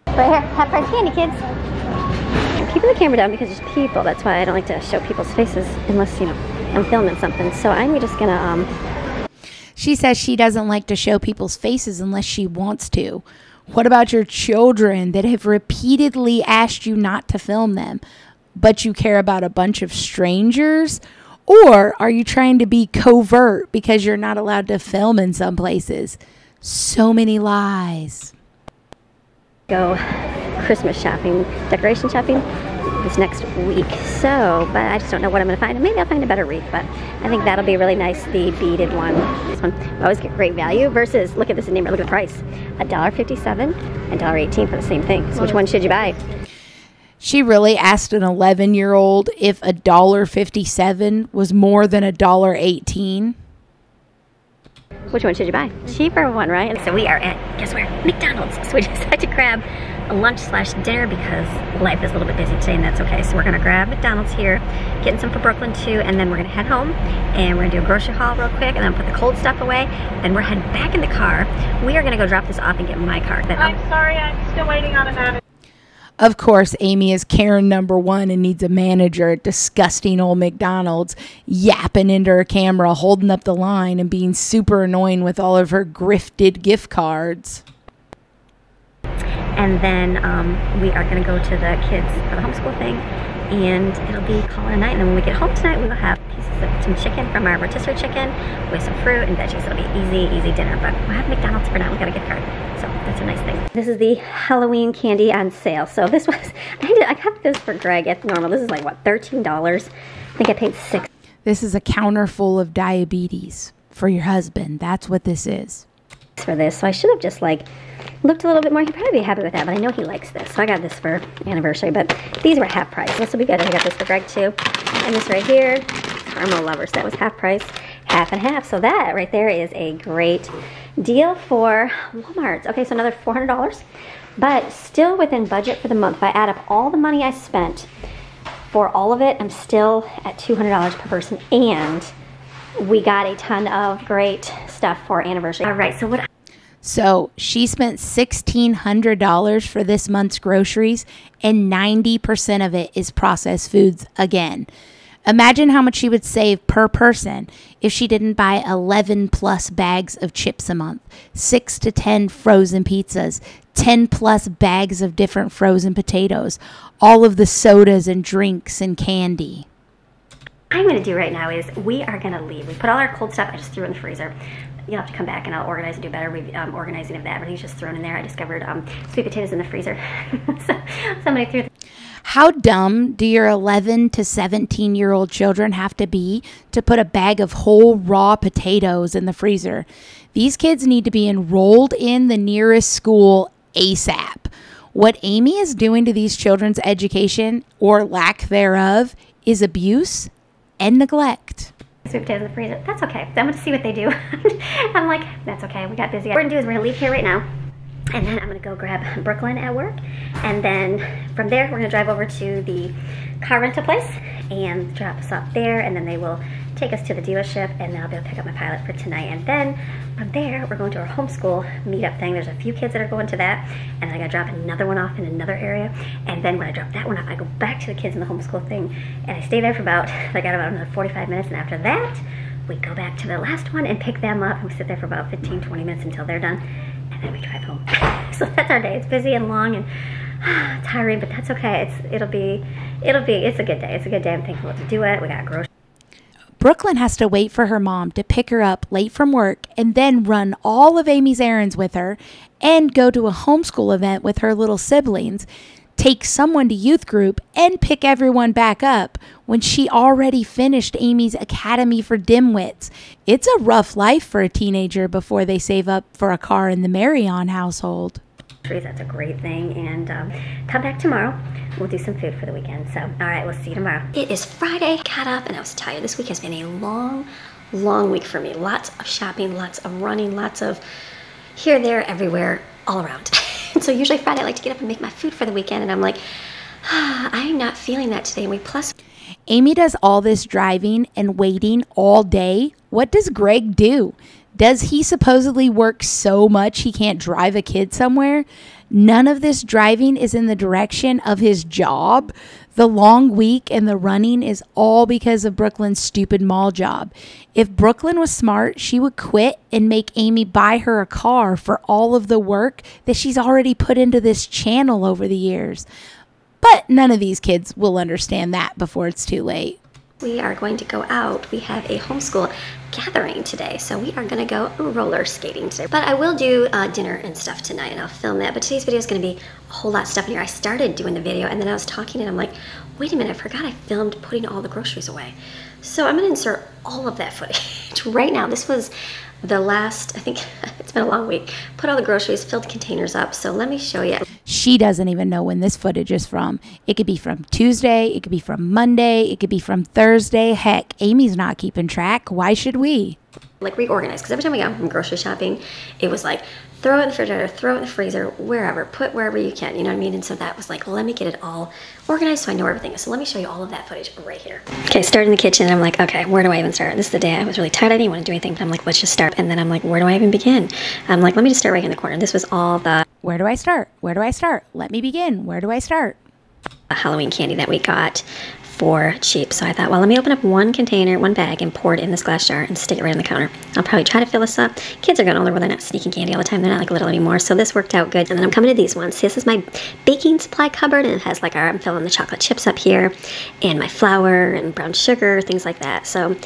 Right here, half price candy, kids. I'm keeping the camera down because there's people. That's why I don't like to show people's faces unless, you know, I'm filming something. So I'm just going to... um. She says she doesn't like to show people's faces unless she wants to. What about your children that have repeatedly asked you not to film them? But you care about a bunch of strangers? Or are you trying to be covert because you're not allowed to film in some places? So many lies. Go Christmas shopping, decoration shopping. this next week. So, but I just don't know what I'm gonna find. And maybe I'll find a better wreath, but I think that'll be really nice, the beaded one. This one, I always get great value versus, look at this neighbor, look at the price. a dollar fifty-seven and a dollar eighteen for the same thing. So which one should you buy? She really asked an eleven-year-old if a dollar fifty-seven was more than a dollar eighteen. Which one should you buy? Cheaper one, right? And so we are at, guess where? McDonald's. So we decided to grab a lunch slash dinner because life is a little bit busy today, and that's okay. So we're gonna grab McDonald's here, getting some for Brooklyn too, and then we're gonna head home and we're gonna do a grocery haul real quick and then put the cold stuff away. Then we're heading back in the car. We are gonna go drop this off and get my car. Then I'm I'll sorry, I'm still waiting on a manager. Of course, Amy is Karen number one and needs a manager at disgusting old McDonald's, yapping into her camera, holding up the line, and being super annoying with all of her grifted gift cards. And then um, we are going to go to the kids for the homeschool thing, and it'll be call it a night. And then when we get home tonight, we will have pieces of some chicken from our rotisserie chicken with some fruit and veggies. It'll be easy, easy dinner, but we'll have McDonald's for now. We got a gift card, so that's a nice thing. This is the Halloween candy on sale. So this was, I, did, I got this for Greg at normal. This is like, what, thirteen dollars? I think I paid six. This is a counter full of diabetes for your husband. That's what this is. For this, so I should have just like looked a little bit more. He'd probably be happy with that, but I know he likes this, so I got this for anniversary. But these were half price. This will be good. I got this for Greg too, and this right here, caramel lovers. That was half price, half and half. So that right there is a great deal for Walmart. Okay, so another four hundred dollars, but still within budget for the month. If I add up all the money I spent for all of it, I'm still at two hundred dollars per person, and we got a ton of great stuff for anniversary. All right, so what I so she spent sixteen hundred dollars for this month's groceries, and ninety percent of it is processed foods again. Imagine how much she would save per person if she didn't buy eleven plus bags of chips a month, six to ten frozen pizzas, ten plus bags of different frozen potatoes, all of the sodas and drinks and candy. What I'm gonna do right now is we are gonna leave. We put all our cold stuff, I just threw it in the freezer. You'll have to come back and I'll organize and do better. We've, um, organizing of that, everything's just thrown in there. I discovered um, sweet potatoes in the freezer. So somebody threw. How dumb do your eleven to seventeen year old children have to be to put a bag of whole raw potatoes in the freezer? These kids need to be enrolled in the nearest school ASAP. What Amy is doing to these children's education, or lack thereof, is abuse and neglect. Sweet potatoes in the freezer. That's okay. I'm gonna see what they do. I'm like, that's okay. We got busy. What we're gonna do is we're gonna leave here right now, and then I'm gonna go grab Brooklyn at work, and then from there we're gonna drive over to the car rental place and drop us off there, and then they will take us to the dealership, and then I'll be able to pick up my Pilot for tonight. And then from there we're going to our homeschool meetup thing. There's a few kids that are going to that, and then I gotta drop another one off in another area, and then when I drop that one off I go back to the kids in the homeschool thing, and I stay there for about, I got about another forty-five minutes, and after that we go back to the last one and pick them up, and we sit there for about fifteen to twenty minutes until they're done, and then we drive home. So that's our day. It's busy and long and ah, tiring, but that's okay. It's it'll be it'll be it's a good day. It's a good day. I'm thankful to do it. We got groceries. Brooklyn has to wait for her mom to pick her up late from work and then run all of Amy's errands with her and go to a homeschool event with her little siblings, take someone to youth group, and pick everyone back up when she already finished Amy's Academy for Dimwits. It's a rough life for a teenager before they save up for a car in the Maryon household. That's a great thing, and um, come back tomorrow. We'll do some food for the weekend. So, all right, we'll see you tomorrow. It is Friday. Got up and I was tired. This week has been a long, long week for me. Lots of shopping, lots of running, lots of here, there, everywhere, all around. And so usually Friday I like to get up and make my food for the weekend, and I'm like, ah, I'm not feeling that today. And we plus. Amy does all this driving and waiting all day. What does Greg do? Does he supposedly work so much he can't drive a kid somewhere? None of this driving is in the direction of his job. The long week and the running is all because of Brooklyn's stupid mall job. If Brooklyn was smart, she would quit and make Amy buy her a car for all of the work that she's already put into this channel over the years. But none of these kids will understand that before it's too late. We are going to go out. We have a homeschool gathering today, so we are going to go roller skating today. But I will do uh, dinner and stuff tonight, and I'll film that. But today's video is going to be a whole lot of stuff in here. I started doing the video, and then I was talking, and I'm like, wait a minute, I forgot I filmed putting all the groceries away. So I'm going to insert all of that footage right now. This was the last, I think it's been a long week. Put all the groceries, filled containers up. So let me show you. She doesn't even know when this footage is from. It could be from Tuesday. It could be from Monday. It could be from Thursday. Heck, Amy's not keeping track. Why should we? Like reorganize, because every time we go from grocery shopping, it was like throw it in the refrigerator, throw it in the freezer, wherever, put wherever you can, you know what I mean? And so that was like, let me get it all organized so I know where everything is. So let me show you all of that footage right here. Okay, start in the kitchen. I'm like, okay, where do I even start? This is the day I was really tired. I didn't want to do anything, but I'm like, let's just start. And then I'm like, where do I even begin? I'm like, let me just start right in the corner. This was all the where do I start? Where do I start? Let me begin. Where do I start? A Halloween candy that we got for cheap. So I thought, well, let me open up one container, one bag, and pour it in this glass jar and stick it right on the counter. I'll probably try to fill this up. Kids are getting older where they're not sneaking candy all the time. They're not like little anymore. So this worked out good. And then I'm coming to these ones. This is my baking supply cupboard, and it has like our, I'm filling the chocolate chips up here, and my flour and brown sugar, things like that. So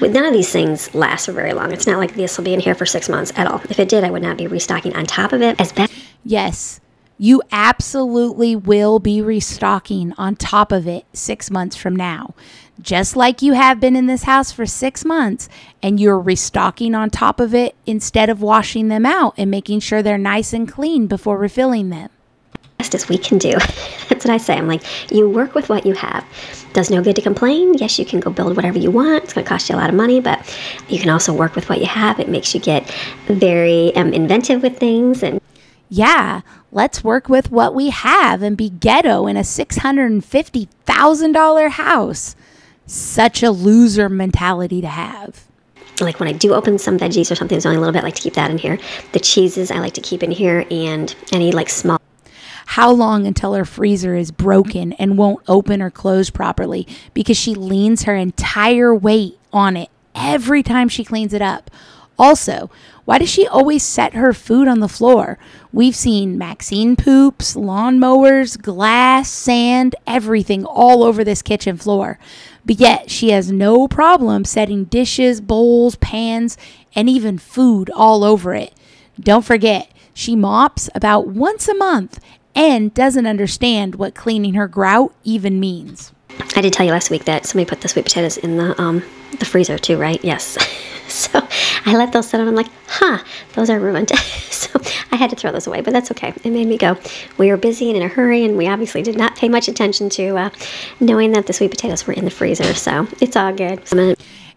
with none of these things lasts for very long. It's not like this will be in here for six months at all. If it did, I would not be restocking on top of it as bad. Yes. You absolutely will be restocking on top of it six months from now. Just like you have been in this house for six months and you're restocking on top of it instead of washing them out and making sure they're nice and clean before refilling them. Best as we can do. That's what I say. I'm like, you work with what you have. Does no good to complain. Yes, you can go build whatever you want. It's going to cost you a lot of money, but you can also work with what you have. It makes you get very um, inventive with things. And yeah, let's work with what we have and be ghetto in a six hundred fifty thousand dollar house. Such a loser mentality to have. Like when I do open some veggies or something, there's only a little bit, I like to keep that in here. The cheeses I like to keep in here, and any like small. How long until her freezer is broken and won't open or close properly because she leans her entire weight on it every time she cleans it up? Also, why does she always set her food on the floor? We've seen Maxine poops, lawnmowers, glass, sand, everything all over this kitchen floor. But yet she has no problem setting dishes, bowls, pans, and even food all over it. Don't forget, she mops about once a month and doesn't understand what cleaning her grout even means. I did tell you last week that somebody put the sweet potatoes in the, um, the freezer too, right? Yes. So I let those sit on. I'm like, huh, those are ruined. So I had to throw those away, but that's okay. It made me go. We were busy and in a hurry, and we obviously did not pay much attention to uh, knowing that the sweet potatoes were in the freezer. So it's all good.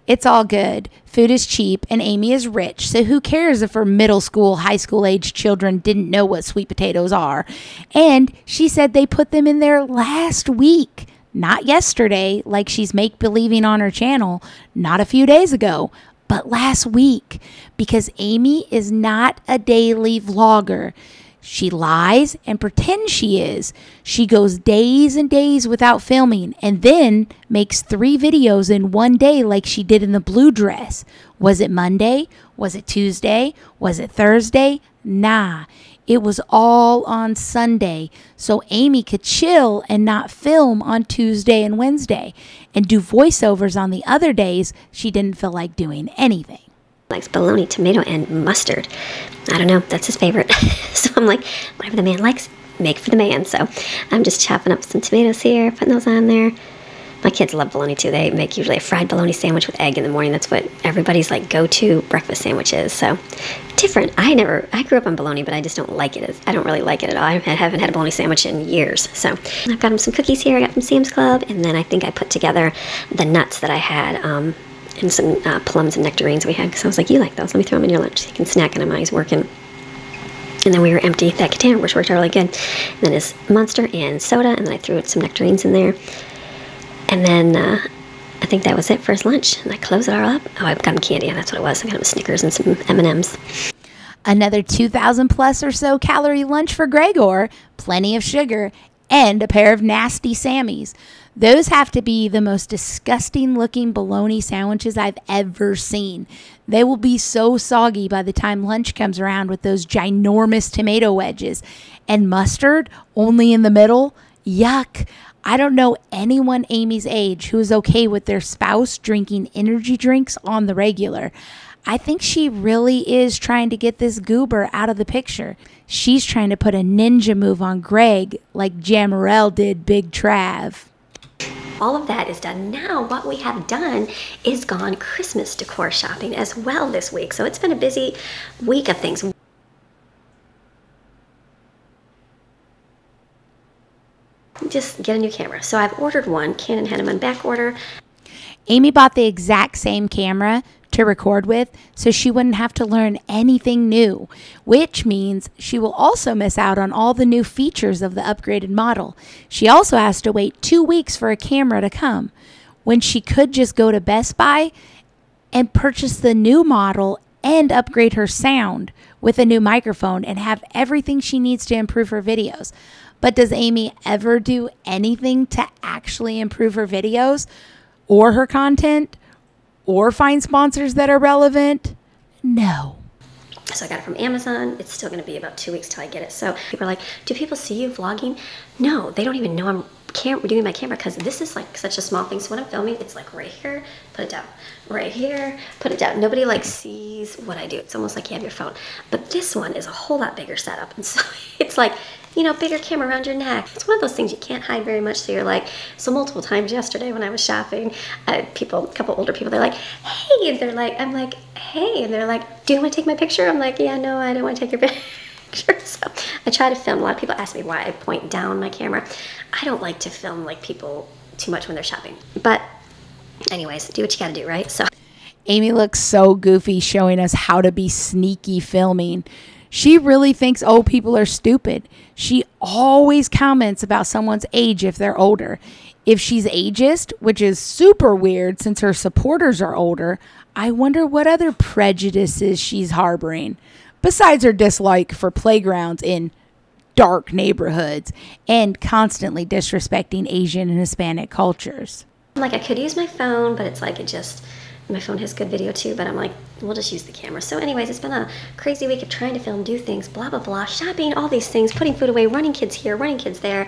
It's all good. Food is cheap, and Amy is rich, so who cares if her middle school, high school age children didn't know what sweet potatoes are? And she said they put them in there last week. Not yesterday, like she's make-believing on her channel, not a few days ago, but last week, because Amy is not a daily vlogger. She lies and pretends she is. She goes days and days without filming and then makes three videos in one day like she did in the blue dress. Was it Monday? Was it Tuesday? Was it Thursday? Nah. It was all on Sunday, so Amy could chill and not film on Tuesday and Wednesday and do voiceovers on the other days she didn't feel like doing anything. Likes bologna, tomato, and mustard. I don't know. That's his favorite. So I'm like, whatever the man likes, make for the man. So I'm just chopping up some tomatoes here, putting those on there. My kids love bologna too. They make usually a fried bologna sandwich with egg in the morning. That's what everybody's like go-to breakfast sandwich is. So different. I never, I grew up on bologna, but I just don't like it. I don't really like it at all. I haven't had a bologna sandwich in years. So I've got them some cookies here I got from Sam's Club. And then I think I put together the nuts that I had um, and some uh, plums and nectarines we had. Because I was like, you like those. Let me throw them in your lunch. You can snack on them while he's working. And then we were empty that container, which worked out really good. And then his Monster and soda. And then I threw some nectarines in there. And then uh, I think that was it for his lunch. And I closed it all up. Oh, I got him candy. That's what it was. I got him Snickers and some M and M's. Another two thousand plus or so calorie lunch for Gregor, plenty of sugar, and a pair of nasty Sammies. Those have to be the most disgusting looking bologna sandwiches I've ever seen. They will be so soggy by the time lunch comes around with those ginormous tomato wedges. And mustard only in the middle? Yuck. I don't know anyone Amy's age who is okay with their spouse drinking energy drinks on the regular. I think she really is trying to get this goober out of the picture. She's trying to put a ninja move on Greg like Jamarel did Big Trav. All of that is done. Now what we have done is gone Christmas decor shopping as well this week. So it's been a busy week of things. Just get a new camera. So I've ordered one. Canon had them on back order. Amy bought the exact same camera to record with, so she wouldn't have to learn anything new, which means she will also miss out on all the new features of the upgraded model. She also has to wait two weeks for a camera to come, when she could just go to Best Buy and purchase the new model and upgrade her sound with a new microphone and have everything she needs to improve her videos. But does Amy ever do anything to actually improve her videos or her content? Or find sponsors that are relevant? No. So I got it from Amazon. It's still gonna be about two weeks till I get it. So people are like, do people see you vlogging? No, they don't even know I'm cam doing my camera, because this is like such a small thing. So when I'm filming, it's like right here, put it down. Right here, put it down. Nobody like sees what I do. It's almost like you have your phone. But this one is a whole lot bigger setup. And so it's like, you know, bigger camera around your neck. It's one of those things you can't hide very much, so you're like, so multiple times yesterday when I was shopping, uh, people, a couple older people, they're like, hey, and they're like, I'm like, hey, and they're like, do you want to take my picture? I'm like, yeah, no, I don't want to take your picture. So I try to film. A lot of people ask me why I point down my camera. I don't like to film like people too much when they're shopping. But anyways, do what you gotta do, right? So Amy looks so goofy showing us how to be sneaky filming. She really thinks old people are stupid. She always comments about someone's age if they're older. If she's ageist, which is super weird since her supporters are older, I wonder what other prejudices she's harboring, besides her dislike for playgrounds in dark neighborhoods and constantly disrespecting Asian and Hispanic cultures. Like, I could use my phone, but it's like it just... my phone has good video too, but I'm like, we'll just use the camera. So anyways, it's been a crazy week of trying to film, do things, blah, blah, blah, shopping, all these things, putting food away, running kids here, running kids there.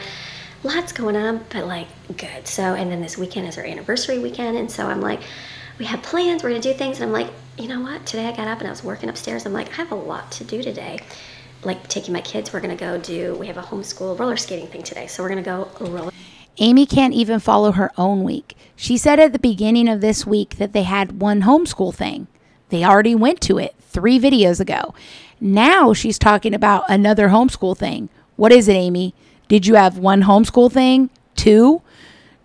Lots going on, but like, good. So, and then this weekend is our anniversary weekend. And so I'm like, we have plans, we're gonna do things. And I'm like, you know what? Today I got up and I was working upstairs. I'm like, I have a lot to do today. Like taking my kids, we're gonna go do, we have a homeschool roller skating thing today. So we're gonna go roller. Amy can't even follow her own week. She said at the beginning of this week that they had one homeschool thing. They already went to it three videos ago. Now she's talking about another homeschool thing. What is it, Amy? Did you have one homeschool thing? Two?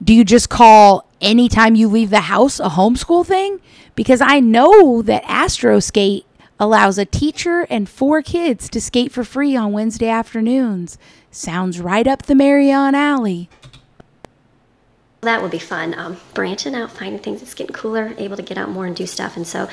Do you just call anytime you leave the house a homeschool thing? Because I know that Astro Skate allows a teacher and four kids to skate for free on Wednesday afternoons. Sounds right up the Maryon alley. That would be fun, um, branching out, finding things. It's getting cooler, able to get out more and do stuff. And so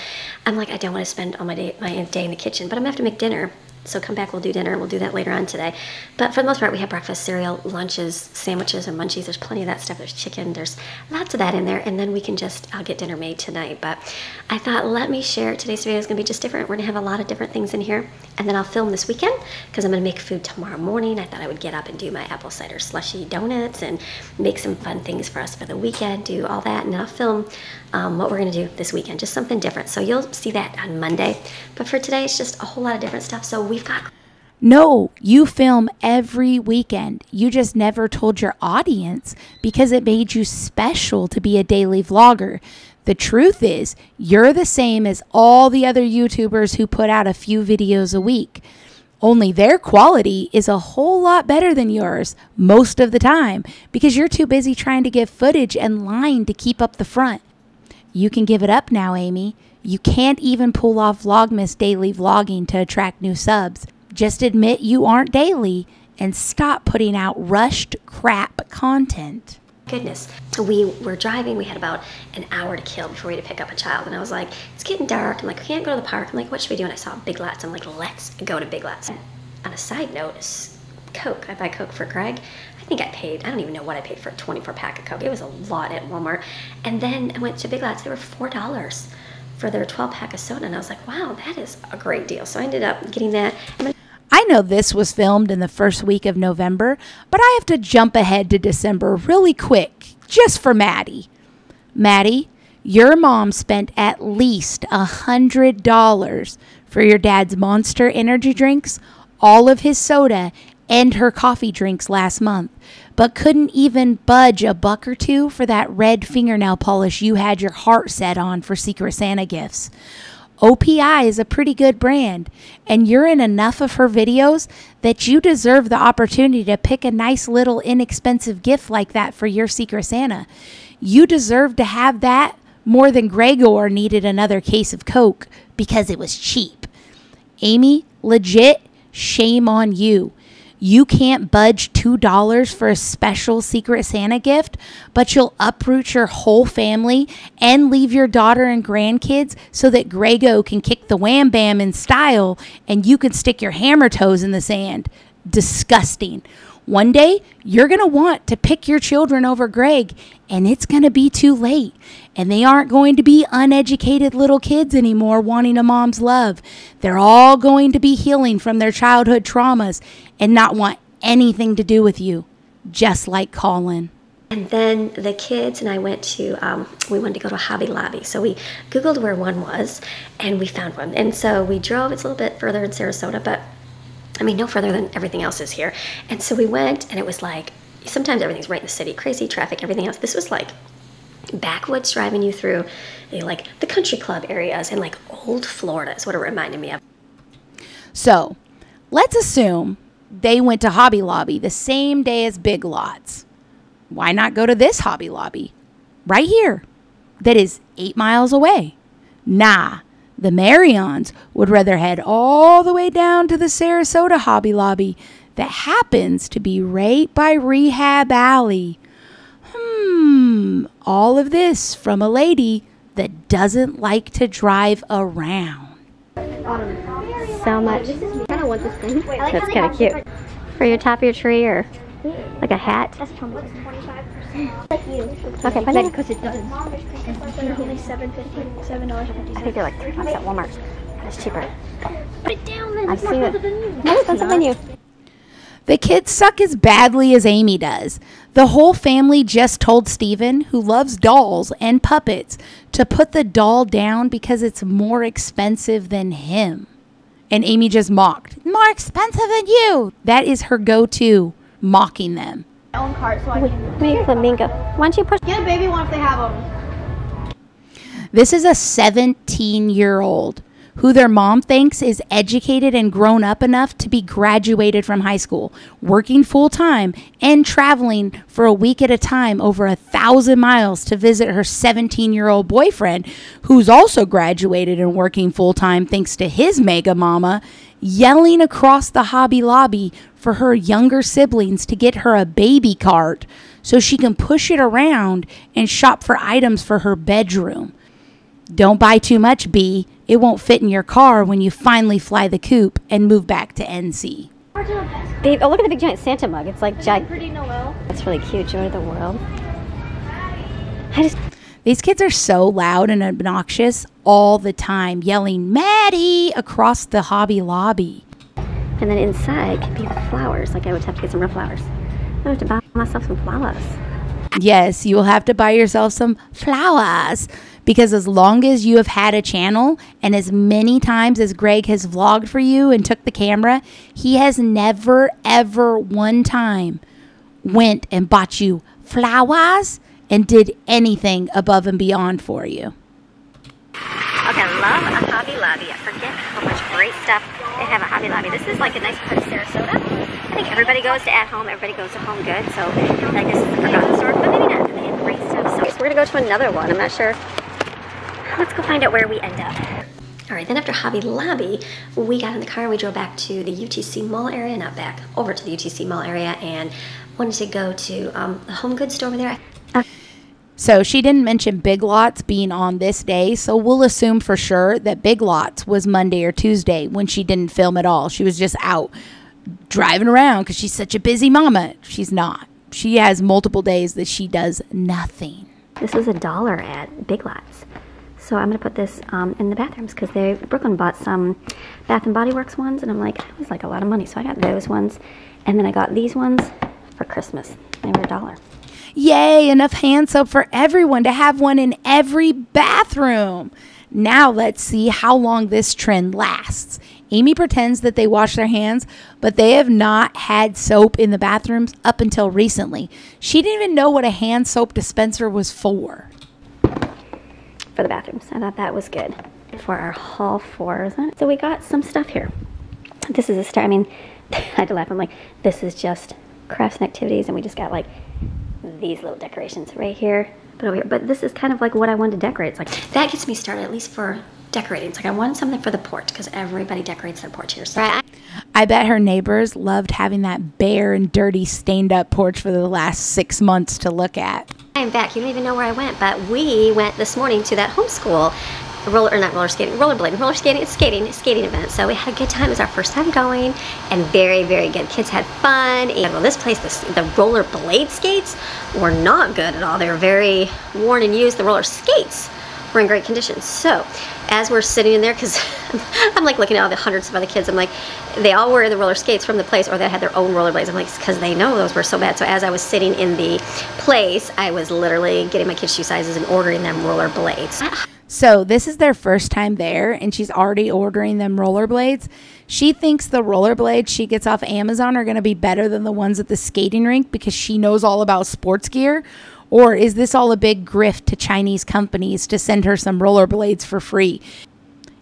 I'm like, I don't want to spend all my day, my day in the kitchen, but I'm going to have to make dinner. So come back, we'll do dinner, and we'll do that later on today. But for the most part, we have breakfast, cereal, lunches, sandwiches, and munchies. There's plenty of that stuff. There's chicken. There's lots of that in there. And then we can just, I'll get dinner made tonight. But I thought, let me share. Today's video is going to be just different. We're going to have a lot of different things in here. And then I'll film this weekend because I'm going to make food tomorrow morning. I thought I would get up and do my apple cider slushy donuts and make some fun things for us for the weekend, do all that. And then I'll film um, what we're going to do this weekend, just something different. So you'll see that on Monday. But for today, it's just a whole lot of different stuff. So we No, you film every weekend. You just never told your audience because it made you special to be a daily vlogger. The truth is, you're the same as all the other YouTubers who put out a few videos a week. Only their quality is a whole lot better than yours most of the time because you're too busy trying to give footage and line to keep up the front. You can give it up now, Amy. You can't even pull off Vlogmas daily vlogging to attract new subs. Just admit you aren't daily and stop putting out rushed crap content. Goodness. We were driving. We had about an hour to kill before we had to pick up a child. And I was like, it's getting dark. I'm like, we can't go to the park. I'm like, what should we do? And I saw Big Lots. I'm like, let's go to Big Lots. And on a side note, Coke. I buy Coke for Greg. I think I paid, I don't even know what I paid for a twenty-four pack of Coke. It was a lot at Walmart. And then I went to Big Lots. They were four dollars. For their twelve pack of soda, and I was like, wow, that is a great deal. So I ended up getting that. I know this was filmed in the first week of November, but I have to jump ahead to December really quick, just for Maddie. Maddie, your mom spent at least one hundred dollars for your dad's Monster energy drinks, all of his soda, and her coffee drinks last month, but couldn't even budge a buck or two for that red fingernail polish you had your heart set on for Secret Santa gifts. O P I is a pretty good brand, and you're in enough of her videos that you deserve the opportunity to pick a nice little inexpensive gift like that for your Secret Santa. You deserve to have that more than Gregor needed another case of Coke because it was cheap. Amy, legit, shame on you. You can't budge two dollars for a special Secret Santa gift, but you'll uproot your whole family and leave your daughter and grandkids so that Grego can kick the wham bam in style and you can stick your hammer toes in the sand. Disgusting. One day, you're going to want to pick your children over Greg, and it's going to be too late. And they aren't going to be uneducated little kids anymore wanting a mom's love. They're all going to be healing from their childhood traumas and not want anything to do with you, just like Colin. And then the kids and I went to, um, we wanted to go to Hobby Lobby. So we Googled where one was, and we found one. And so we drove, it's a little bit further in Sarasota, but I mean, no further than everything else is here. And so we went, and it was like, sometimes everything's right in the city, crazy traffic, everything else. This was like backwoods driving you through, you know, like the country club areas and like old Florida is what it reminded me of. So let's assume they went to Hobby Lobby the same day as Big Lots. Why not go to this Hobby Lobby right here that is eight miles away? Nah. The Maryons would rather head all the way down to the Sarasota Hobby Lobby that happens to be right by Rehab Alley. Hmm, all of this from a lady that doesn't like to drive around. So much. I kind of want this thing. That's kind of cute. For your top of your tree or like a hat. That's like you. Okay, but then because it does. I think they're like three bucks at Walmart. It's cheaper. Put it down then. I've seen it. More expensive than you. The kids suck as badly as Amy does. The whole family just told Steven, who loves dolls and puppets, to put the doll down because it's more expensive than him. And Amy just mocked. More expensive than you. That is her go-to, mocking them. Own cart so I can make flamingo. Why don't you push? Get a baby one if they have them. This is a seventeen-year-old who their mom thinks is educated and grown up enough to be graduated from high school, working full-time, and traveling for a week at a time over a thousand miles to visit her seventeen-year-old boyfriend, who's also graduated and working full-time thanks to his mega mama, yelling across the Hobby Lobby for her younger siblings to get her a baby cart so she can push it around and shop for items for her bedroom. Don't buy too much, B. It won't fit in your car when you finally fly the coupe and move back to N C. Babe, oh, look at the big giant Santa mug. It's like giant. That's really cute. Joy to the world. I just These kids are so loud and obnoxious all the time, yelling Maddie across the Hobby Lobby. And then inside could be the flowers. Like I would have to get some real flowers. I would have to buy myself some flowers. Yes, you will have to buy yourself some flowers. Because as long as you have had a channel and as many times as Greg has vlogged for you and took the camera, he has never, ever one time went and bought you flowers and did anything above and beyond for you. Okay, I love a Hobby Lobby. I forget how much great stuff they have at Hobby Lobby. This is like a nice part of Sarasota. I think everybody goes to At Home. Everybody goes to Home Goods. So I guess it's a forgotten store, but maybe not. They have great stuff. So we're going to go to another one. I'm not sure. Let's go find out where we end up. All right, then after Hobby Lobby, we got in the car and we drove back to the U T C Mall area, not back, over to the U T C Mall area, and wanted to go to um, the Home Goods store over there. So she didn't mention Big Lots being on this day, so we'll assume for sure that Big Lots was Monday or Tuesday when she didn't film at all. She was just out driving around because she's such a busy mama. She's not. She has multiple days that she does nothing. This was a dollar at Big Lots. So I'm gonna put this um, in the bathrooms because they Brooklyn bought some Bath and Body Works ones, and I'm like, that was like a lot of money, so I got those ones, and then I got these ones for Christmas. They were a dollar. Yay! Enough hand soap for everyone to have one in every bathroom. Now let's see how long this trend lasts. Amy pretends that they wash their hands, but they have not had soap in the bathrooms up until recently. She didn't even know what a hand soap dispenser was for. For the bathrooms. I thought that was good for our haul for, isn't it? So we got some stuff here. This is a start. I mean, I had to laugh. I'm like, this is just crafts and activities, and we just got like these little decorations right here. But over here. But this is kind of like what I wanted to decorate. It's like that gets me started, at least for decorating. It's like I wanted something for the porch because everybody decorates their porch here. So. Right. I bet her neighbors loved having that bare and dirty stained up porch for the last six months to look at. I'm back. You don't even know where I went, but we went this morning to that homeschool roller, or not roller skating, rollerblading, roller skating, it's skating, skating event. So we had a good time. It was our first time going, and very, very good. Kids had fun. And well, this place, this, the roller blade skates were not good at all. They were very worn and used. The roller skates were in great condition. So as we're sitting in there, because I'm like looking at all the hundreds of other kids, I'm like, they all were in the roller skates from the place, or they had their own roller blades. I'm like, because they know those were so bad. So as I was sitting in the place, I was literally getting my kids' shoe sizes and ordering them roller blades. So this is their first time there, and she's already ordering them roller blades. She thinks the roller blades she gets off Amazon are going to be better than the ones at the skating rink because she knows all about sports gear. Or is this all a big grift to Chinese companies to send her some rollerblades for free?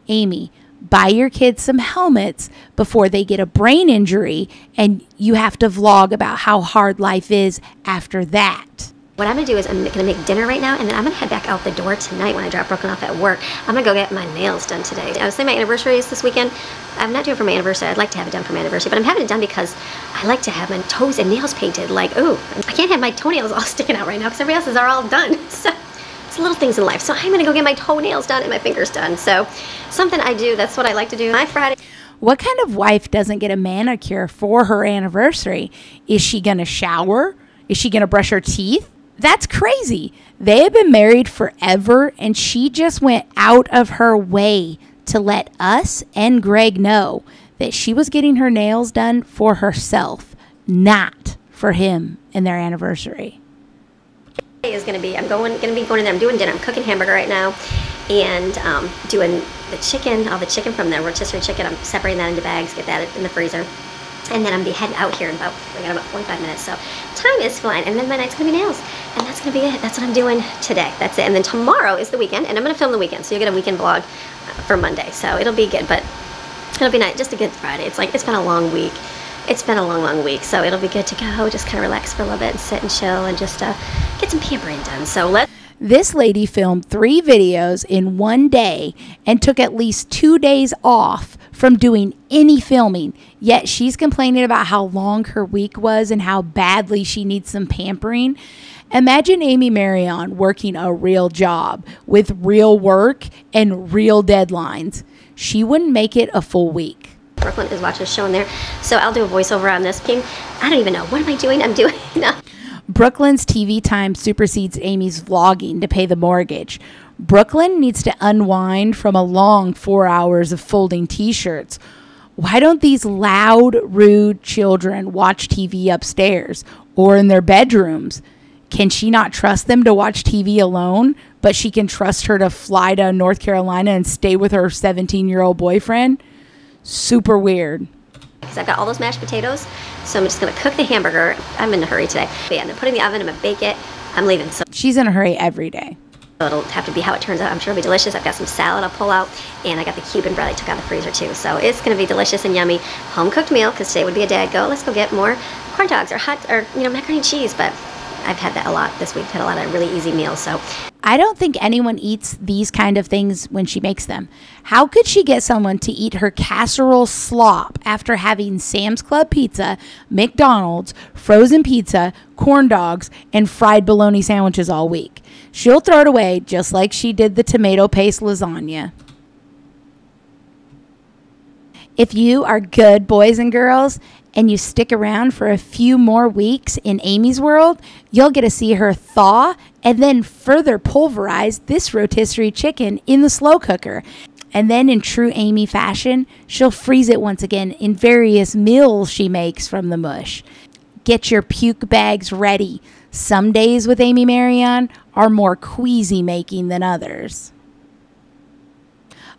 Amy, buy your kids some helmets before they get a brain injury, and you have to vlog about how hard life is after that. What I'm gonna do is I'm gonna make dinner right now, and then I'm gonna head back out the door tonight when I drop Brooklyn off at work. I'm gonna go get my nails done today. I was saying my anniversary is this weekend. I'm not doing it for my anniversary. I'd like to have it done for my anniversary, but I'm having it done because I like to have my toes and nails painted. Like, oh, I can't have my toenails all sticking out right now because everybody else's are all done. So it's little things in life. So I'm gonna go get my toenails done and my fingers done. So something I do, that's what I like to do my Friday. What kind of wife doesn't get a manicure for her anniversary? Is she gonna shower? Is she gonna brush her teeth? That's crazy. They have been married forever, and she just went out of her way to let us and Greg know that she was getting her nails done for herself, not for him and their anniversary. Is gonna be, I'm going, gonna be going in there, I'm doing dinner, I'm cooking hamburger right now, and um, doing the chicken, all the chicken from the rotisserie chicken, I'm separating that into bags, get that in the freezer. And then I'm gonna be heading out here in about, we got about forty-five minutes, so time is flying. And then my night's gonna be nails, and that's gonna be it. That's what I'm doing today. That's it. And then tomorrow is the weekend, and I'm gonna film the weekend, so you'll get a weekend vlog for Monday. So it'll be good, but it'll be nice. Just a good Friday. It's like it's been a long week. It's been a long, long week, so it'll be good to go. Just kind of relax for a little bit and sit and chill and just uh, get some pampering done. So let's. This lady filmed three videos in one day and took at least two days off from doing any filming, yet she's complaining about how long her week was and how badly she needs some pampering. Imagine Amy Maryon working a real job with real work and real deadlines. She wouldn't make it a full week. Brooklyn is watching a show in there, so I'll do a voiceover on this thing. I don't even know. What am I doing? I'm doing nothing. Brooklyn's T V time supersedes Amy's vlogging to pay the mortgage. Brooklyn needs to unwind from a long four hours of folding t-shirts. Why don't these loud, rude children watch T V upstairs or in their bedrooms? Can she not trust them to watch T V alone, but she can trust her to fly to North Carolina and stay with her seventeen-year-old boyfriend? Super weird. Because I've got all those mashed potatoes, so I'm just going to cook the hamburger. I'm in a hurry today. But yeah, I'm putting it in the oven, I'm going to bake it, I'm leaving. So she's in a hurry every day. So it'll have to be how it turns out. I'm sure it'll be delicious. I've got some salad I'll pull out, and I got the Cuban bread I took out of the freezer too. So it's going to be delicious and yummy home-cooked meal, because today would be a day I'd go, let's go get more corn dogs or hot, or you know, macaroni and cheese. But I've had that a lot this week. Had a lot of really easy meals. So I don't think anyone eats these kind of things when she makes them. How could she get someone to eat her casserole slop after having Sam's Club pizza, McDonald's, frozen pizza, corn dogs, and fried bologna sandwiches all week? She'll throw it away just like she did the tomato paste lasagna. If you are good boys and girls and you stick around for a few more weeks in Amy's world, you'll get to see her thaw and then further pulverize this rotisserie chicken in the slow cooker. And then in true Amy fashion, she'll freeze it once again in various meals she makes from the mush. Get your puke bags ready. Some days with Amy Maryon are more queasy making than others.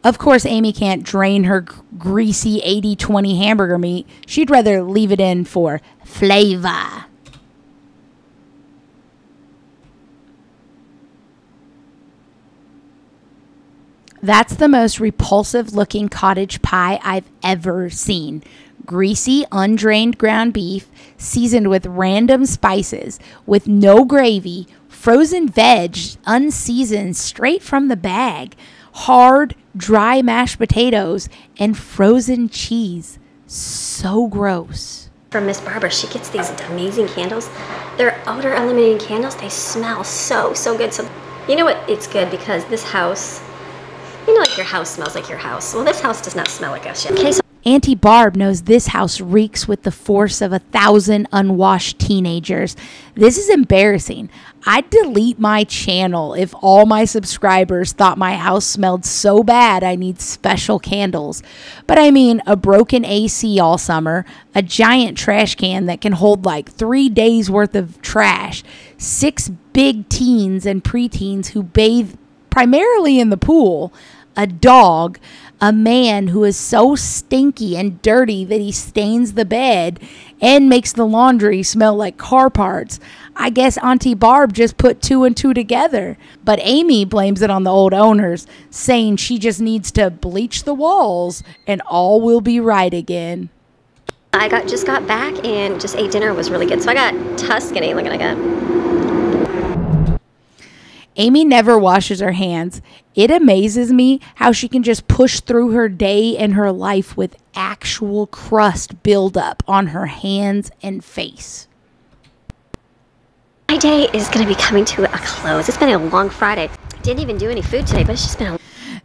Of course, Amy can't drain her greasy eighty twenty hamburger meat. She'd rather leave it in for flavor. That's the most repulsive looking cottage pie I've ever seen. Greasy, undrained ground beef seasoned with random spices, with no gravy, frozen veg, unseasoned straight from the bag, hard, dry mashed potatoes, and frozen cheese. So gross. From Miss Barbara, she gets these amazing candles. They're odor eliminating candles. They smell so, so good. So, you know what? It's good because this house, you know, like your house smells like your house. Well, this house does not smell like us yet. Okay, so Auntie Barb knows this house reeks with the force of a thousand unwashed teenagers. This is embarrassing. I'd delete my channel if all my subscribers thought my house smelled so bad I need special candles. But I mean, a broken A C all summer, a giant trash can that can hold like three days worth of trash, six big teens and preteens who bathe primarily in the pool, a dog, a man who is so stinky and dirty that he stains the bed and makes the laundry smell like car parts. I guess Auntie Barb just put two and two together. But Amy blames it on the old owners, saying she just needs to bleach the walls and all will be right again. I got just got back and just ate dinner. It was really good. So I got Tuscany. Look what I got. Amy never washes her hands. It amazes me how she can just push through her day and her life with actual crust buildup on her hands and face. My day is going to be coming to a close. It's been a long Friday. I didn't even do any food today, but it's just been a...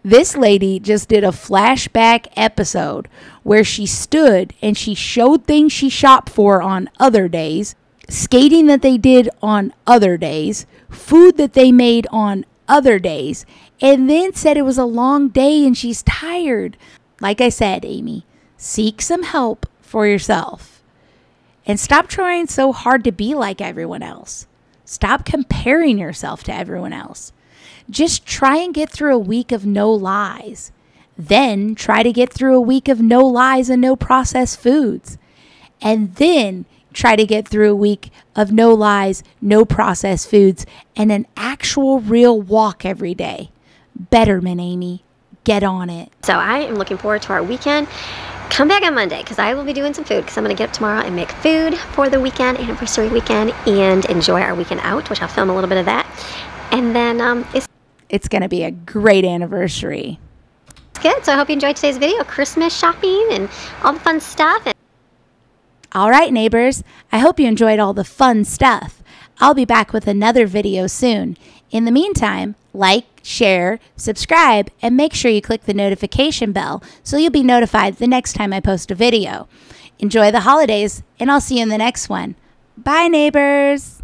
This lady just did a flashback episode where she stood and she showed things she shopped for on other days, skating that they did on other days, food that they made on other days, and then said it was a long day and she's tired. Like I said, Amy, seek some help for yourself and stop trying so hard to be like everyone else. Stop comparing yourself to everyone else. Just try and get through a week of no lies. Then try to get through a week of no lies and no processed foods. And then try to get through a week of no lies, no processed foods, and an actual real walk every day. Betterment, Amy. Get on it. So I am looking forward to our weekend. Come back on Monday because I will be doing some food because I'm going to get up tomorrow and make food for the weekend, anniversary weekend, and enjoy our weekend out, which I'll film a little bit of that. And then um, it's, it's going to be a great anniversary. Good. So I hope you enjoyed today's video. Christmas shopping and all the fun stuff. And all right, neighbors, I hope you enjoyed all the fun stuff. I'll be back with another video soon. In the meantime, like, share, subscribe, and make sure you click the notification bell so you'll be notified the next time I post a video. Enjoy the holidays, and I'll see you in the next one. Bye, neighbors.